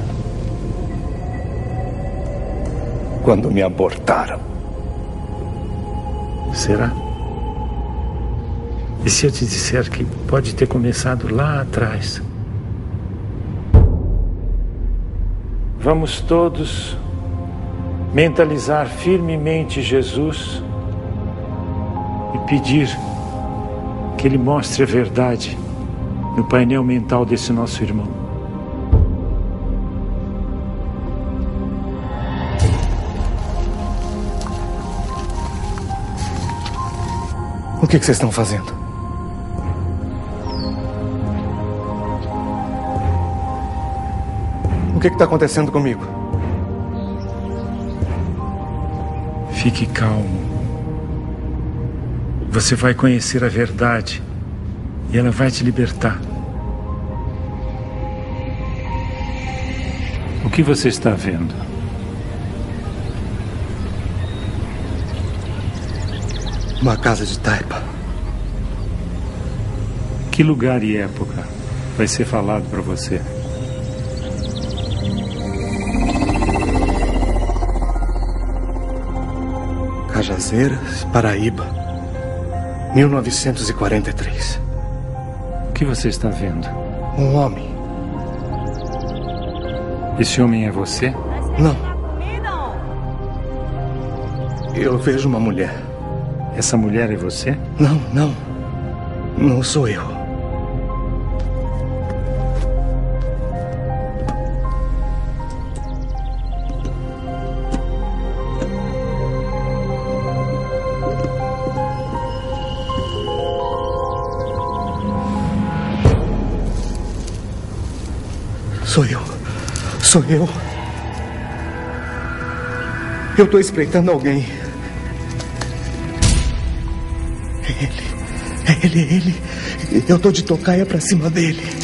Quando me abortaram. Será? E se eu te disser que pode ter começado lá atrás? Vamos todos mentalizar firmemente Jesus e pedir que Ele mostre a verdade no painel mental desse nosso irmão. O que que vocês estão fazendo? O que que está acontecendo comigo? Fique calmo. Você vai conhecer a verdade e ela vai te libertar. O que você está vendo? Uma casa de taipa. Que lugar e época vai ser falado para você? Cajazeiras, Paraíba, mil novecentos e quarenta e três. O que você está vendo? Um homem. Esse homem é você? Não. Eu vejo uma mulher. Essa mulher é você? Não, não. Não sou eu. Sou eu. Sou eu. Eu estou espreitando alguém. É ele. É ele, é ele. Eu estou de tocaia para cima dele.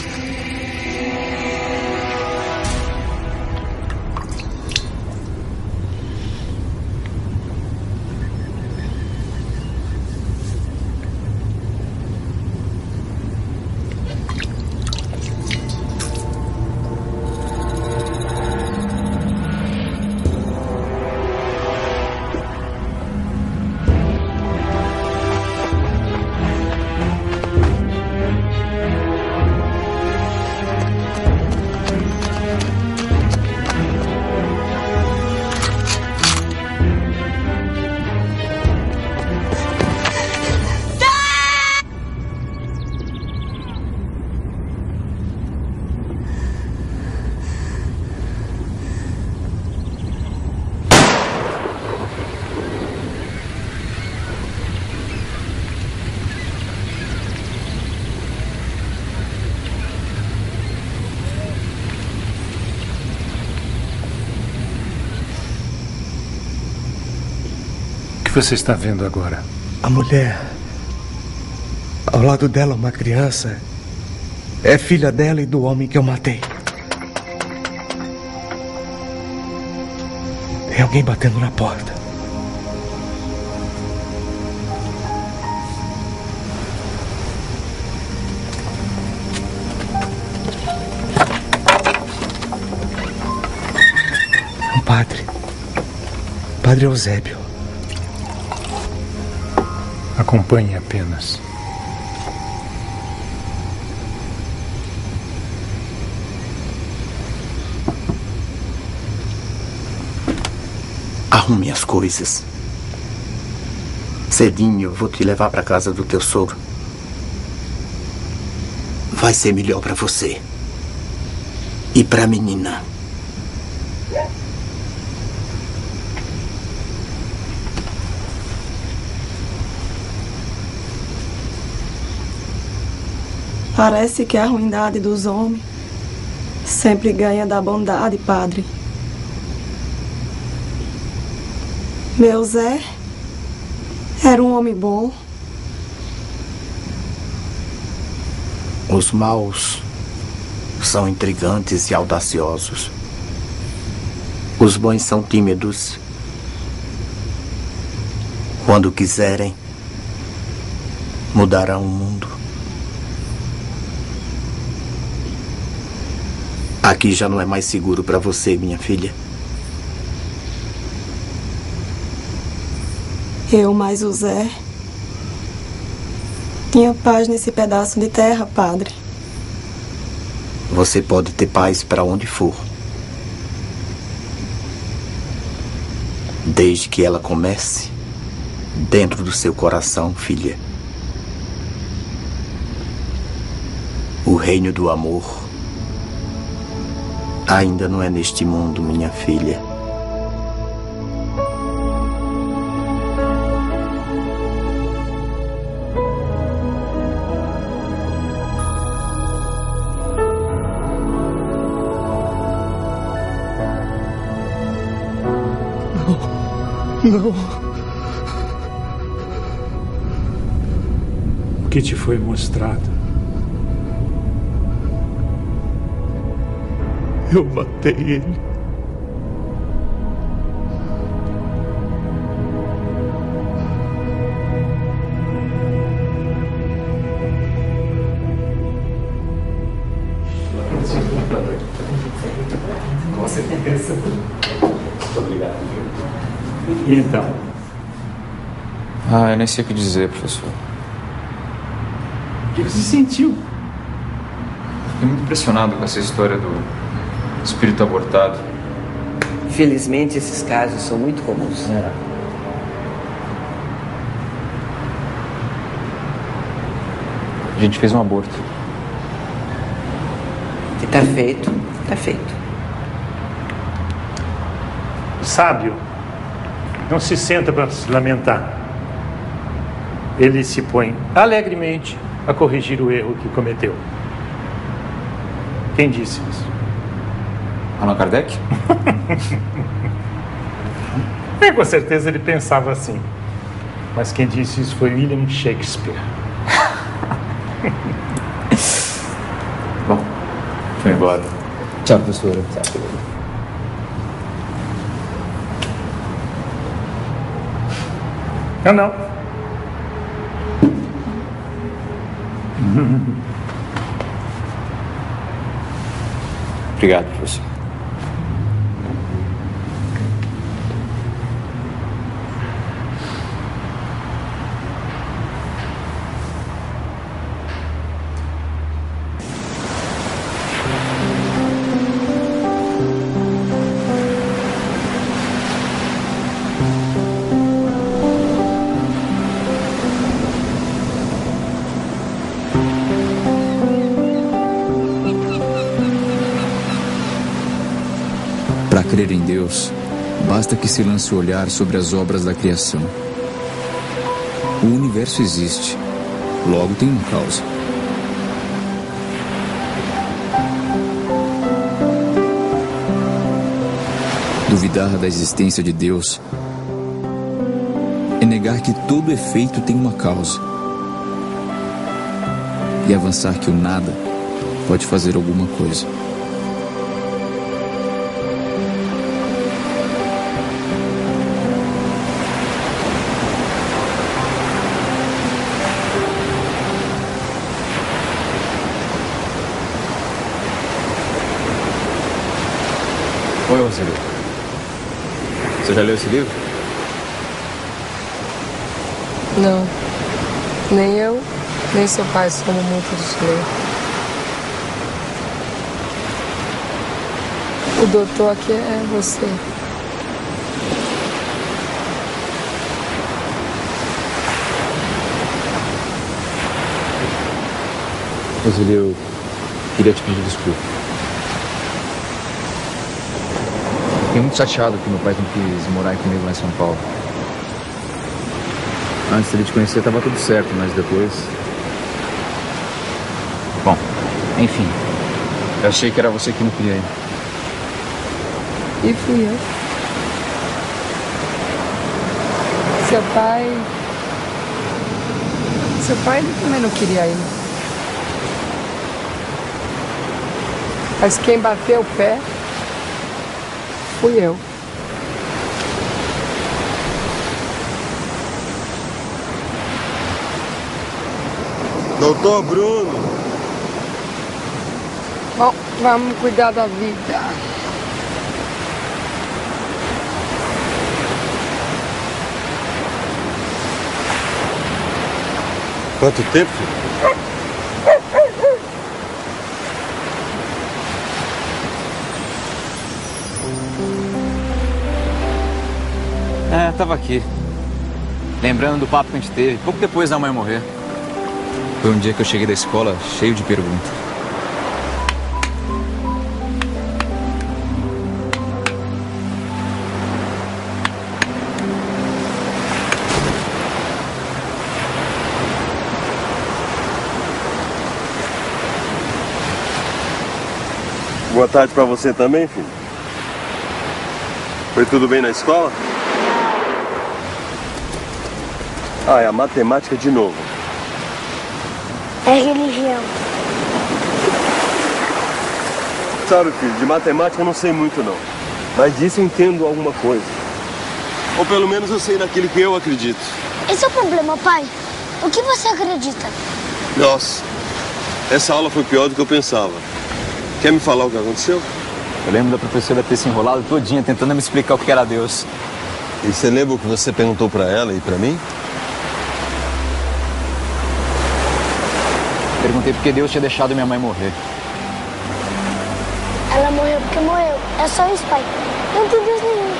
O que você está vendo agora? A mulher. Ao lado dela, uma criança. É filha dela e do homem que eu matei. Tem alguém batendo na porta. É um padre. Padre Eusébio. Acompanhe apenas. Arrume as coisas. Cedinho, vou te levar para casa do teu sogro. Vai ser melhor para você. E para a menina. Parece que a ruindade dos homens sempre ganha da bondade, padre. Meu Zé era um homem bom. Os maus são intrigantes e audaciosos. Os bons são tímidos. Quando quiserem, mudarão o mundo. Aqui já não é mais seguro para você, minha filha. Eu mais o Zé tinha paz nesse pedaço de terra, padre. Você pode ter paz para onde for, desde que ela comece dentro do seu coração, filha. O reino do amor ainda não é neste mundo, minha filha. Não. Não. que te foi mostrado. Eu matei ele. Com certeza. Muito obrigado. E então? Ah, eu nem sei o que dizer, professor. O que você sentiu? Fiquei muito impressionado com essa história do espírito abortado. Infelizmente, esses casos são muito comuns. É. A gente fez um aborto. E tá feito, tá feito. O sábio não se senta para se lamentar. Ele se põe alegremente a corrigir o erro que cometeu. Quem disse isso? Allan Kardec? É, com certeza ele pensava assim. Mas quem disse isso foi William Shakespeare. Bom, foi embora. Tchau, professora. Tchau. Não, não. Obrigado, professor. Crer em Deus, basta que se lance o olhar sobre as obras da criação. O universo existe, logo tem uma causa. Duvidar da existência de Deus é negar que todo efeito tem uma causa e avançar que o nada pode fazer alguma coisa. Oi, Rosilio. Você já leu esse livro? Não. Nem eu, nem seu pai somos muito de ler. O doutor aqui é você. Rosilio, eu queria te pedir desculpa. Fiquei muito chateado que meu pai não quis morar comigo lá em São Paulo. Antes de te conhecer estava tudo certo, mas depois... Bom, enfim. Eu achei que era você que não queria ir. E fui eu. Seu pai... Seu pai ele também não queria ir. Mas quem bateu o pé... Fui eu. Doutor Bruno. Bom, vamos cuidar da vida. Quanto tempo? É, tava aqui, lembrando do papo que a gente teve, pouco depois da mãe morrer. Foi um dia que eu cheguei da escola cheio de perguntas. Boa tarde pra você também, filho. Foi tudo bem na escola? Ah, é a matemática de novo. É religião. Sabe, filho, de matemática eu não sei muito, não. Mas disso eu entendo alguma coisa. Ou pelo menos eu sei naquilo que eu acredito. Esse é o problema, pai. O que você acredita? Nossa, essa aula foi pior do que eu pensava. Quer me falar o que aconteceu? Eu lembro da professora ter se enrolado todinha tentando me explicar o que era Deus. E você lembra o que você perguntou pra ela e pra mim? Perguntei por que Deus tinha deixado minha mãe morrer. Ela morreu porque morreu. É só isso, pai. Não tem Deus nenhum.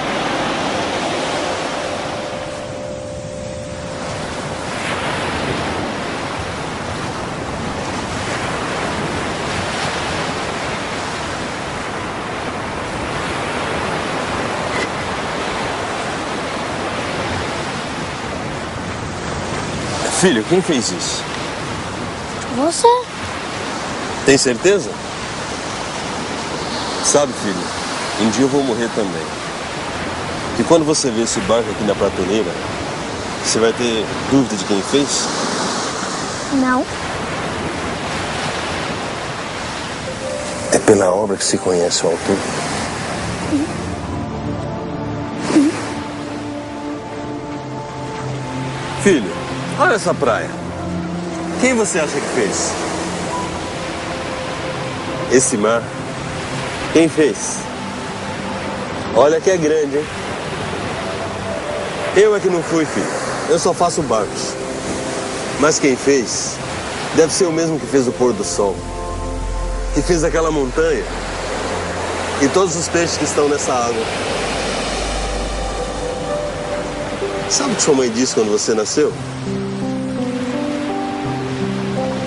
Filho, quem fez isso? Você. Tem certeza? Sabe, filho, um dia eu vou morrer também. E quando você ver esse barco aqui na prateleira, você vai ter dúvida de quem fez? Não. É pela obra que se conhece o autor. Uhum. Filho, olha essa praia. Quem você acha que fez? Esse mar. Quem fez? Olha que é grande, hein? Eu é que não fui, filho. Eu só faço barcos. Mas quem fez deve ser o mesmo que fez o pôr do sol. Que fez aquela montanha. E todos os peixes que estão nessa água. Sabe o que sua mãe disse quando você nasceu?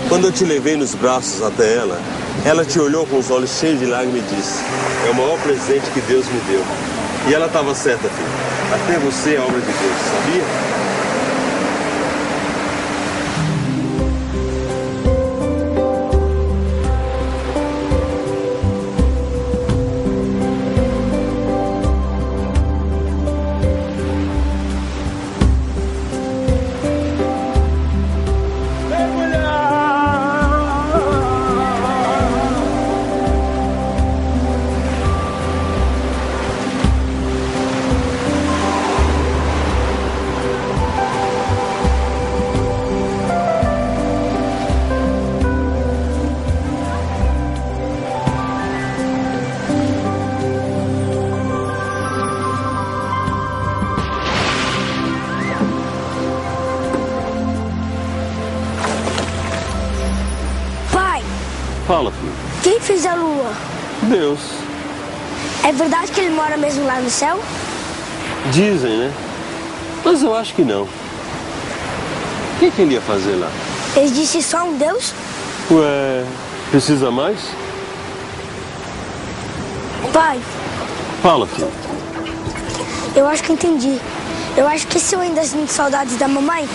Quando eu te levei nos braços até ela, ela te olhou com os olhos cheios de lágrimas e disse: é o maior presente que Deus me deu. E ela estava certa, filho. Até você é obra de Deus, sabia? Deus. É verdade que ele mora mesmo lá no céu? Dizem, né? Mas eu acho que não. O que, que ele ia fazer lá? Existe só um Deus? Ué, precisa mais? Pai. Fala, filho. Eu acho que entendi. Eu acho que se eu ainda sinto saudades da mamãe,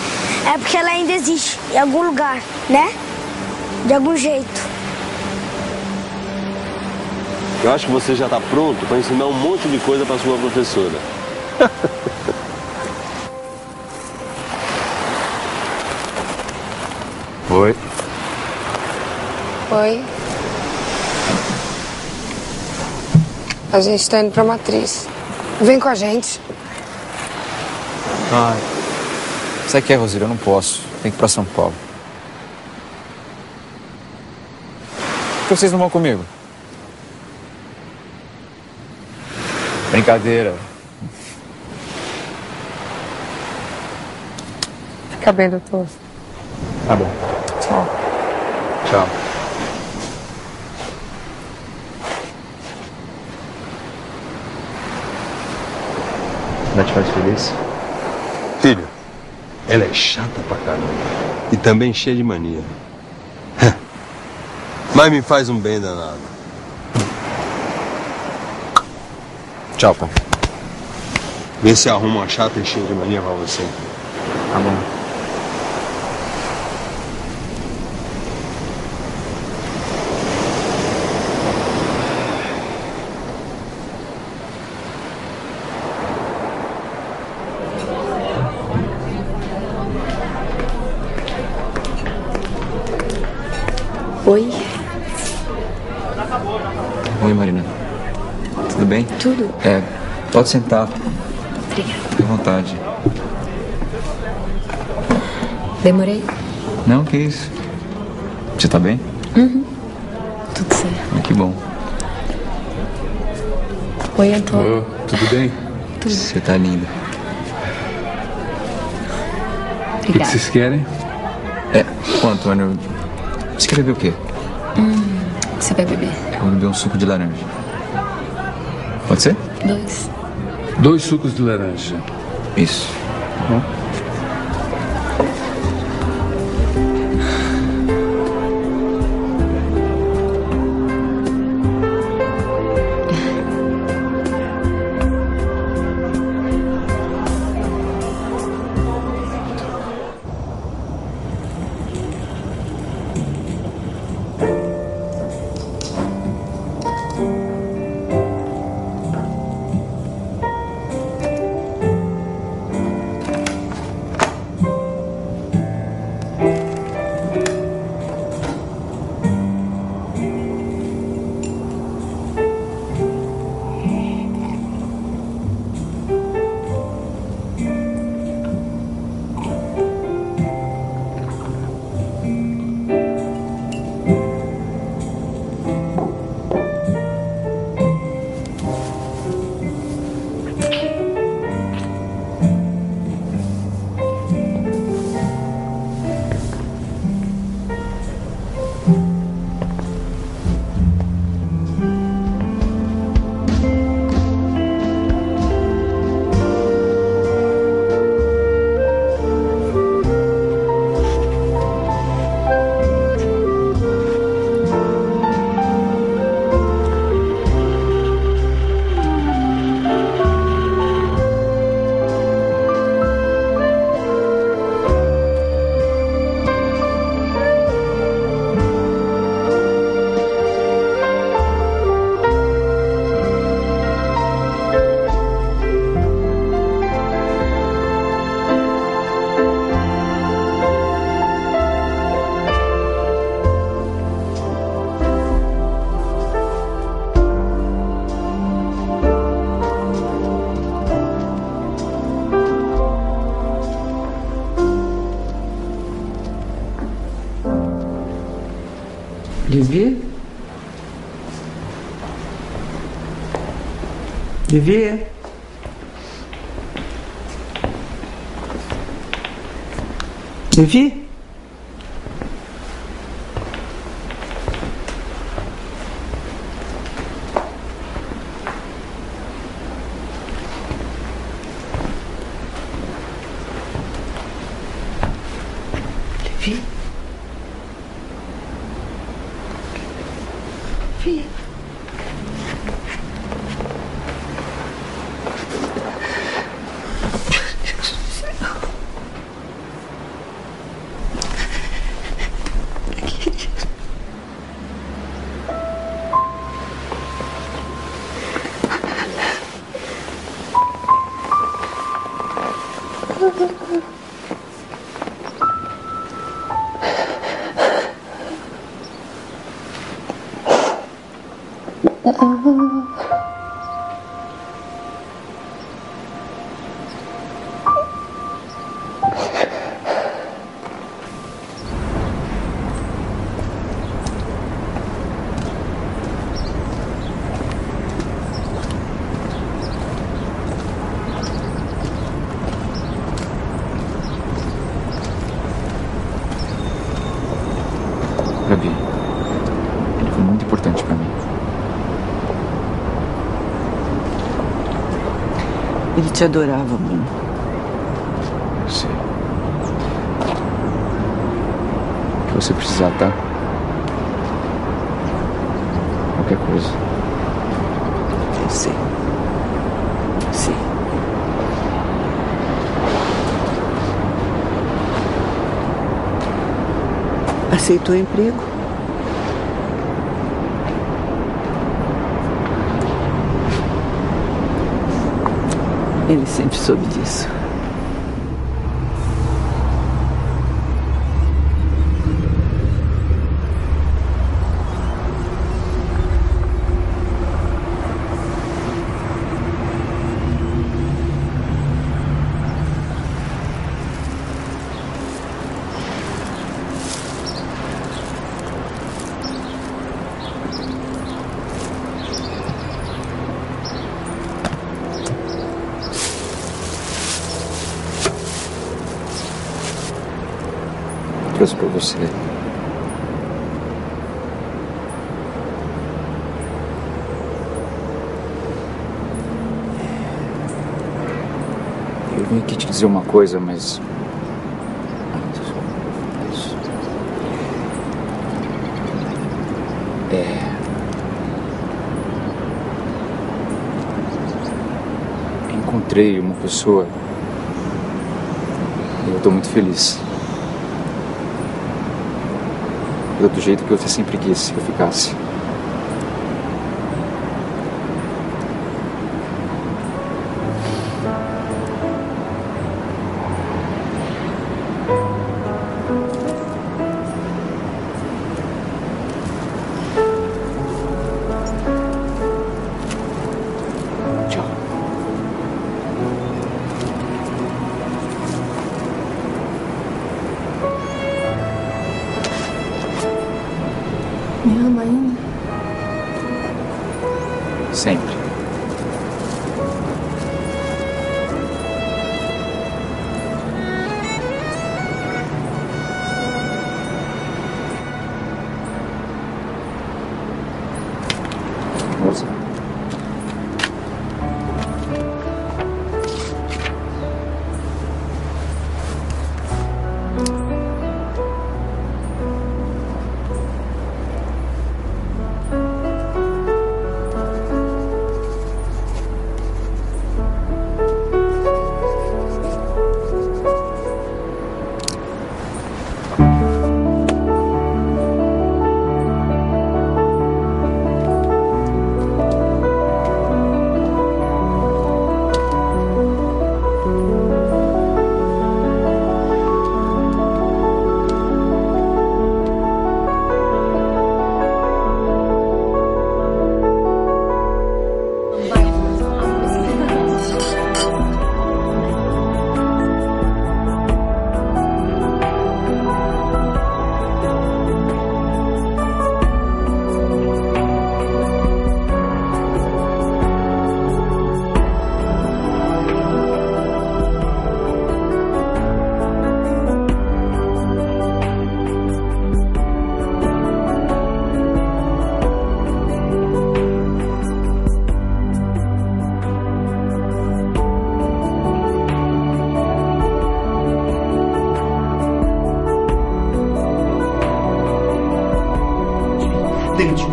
é porque ela ainda existe em algum lugar, né? De algum jeito. Eu acho que você já está pronto para ensinar um monte de coisa para sua professora. Oi. Oi. A gente está indo para a matriz. Vem com a gente. Ai. Sabe o que é, Rosília? Eu não posso. Tem que ir para São Paulo. Por que vocês não vão comigo? Brincadeira. Fica bem, doutor. Tá bom. Tchau. Tchau. Ela te faz feliz? Filho, ela é chata pra caramba. E também cheia de mania. Mas me faz um bem danado. Tchau, pai. Vê se arruma uma chata e cheia de mania pra você. Tá bom. Oi. Oi, Marina. Tudo bem? Tudo. É, pode sentar. Obrigada. Fique à vontade. Demorei? Não, que isso. Você tá bem? Uhum. Tudo certo. Que bom. Oi, Antônio. Oh, tudo bem? Tudo. Você tá linda. Obrigada. O que, que vocês querem? É, ô, Antônio, você quer beber o quê? Hum, você vai beber? Eu vou beber um suco de laranja. Pode ser? Dois. Dois sucos de laranja. Isso. Uhum. Levy? Levy? Levy? Te adorava, mãe. Sei. O que você precisar, tá? Qualquer coisa. Eu sei. Sei. Aceitou o emprego? Ele sempre soube disso. feitas por você. Eu vim aqui te dizer uma coisa, mas... Encontrei uma pessoa e eu estou muito feliz. Eu, do jeito que eu sempre quis que eu ficasse.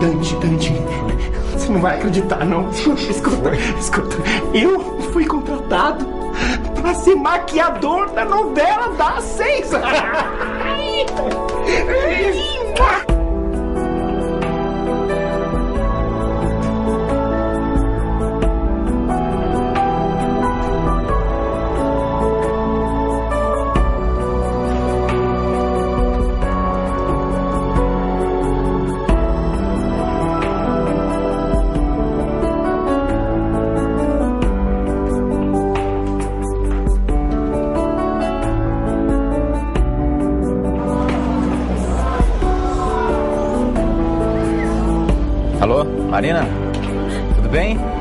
Dante, Dante, você não vai acreditar, não. Escuta, escuta. Eu fui contratado pra ser maquiador da novela das seis. Marina, tudo bem?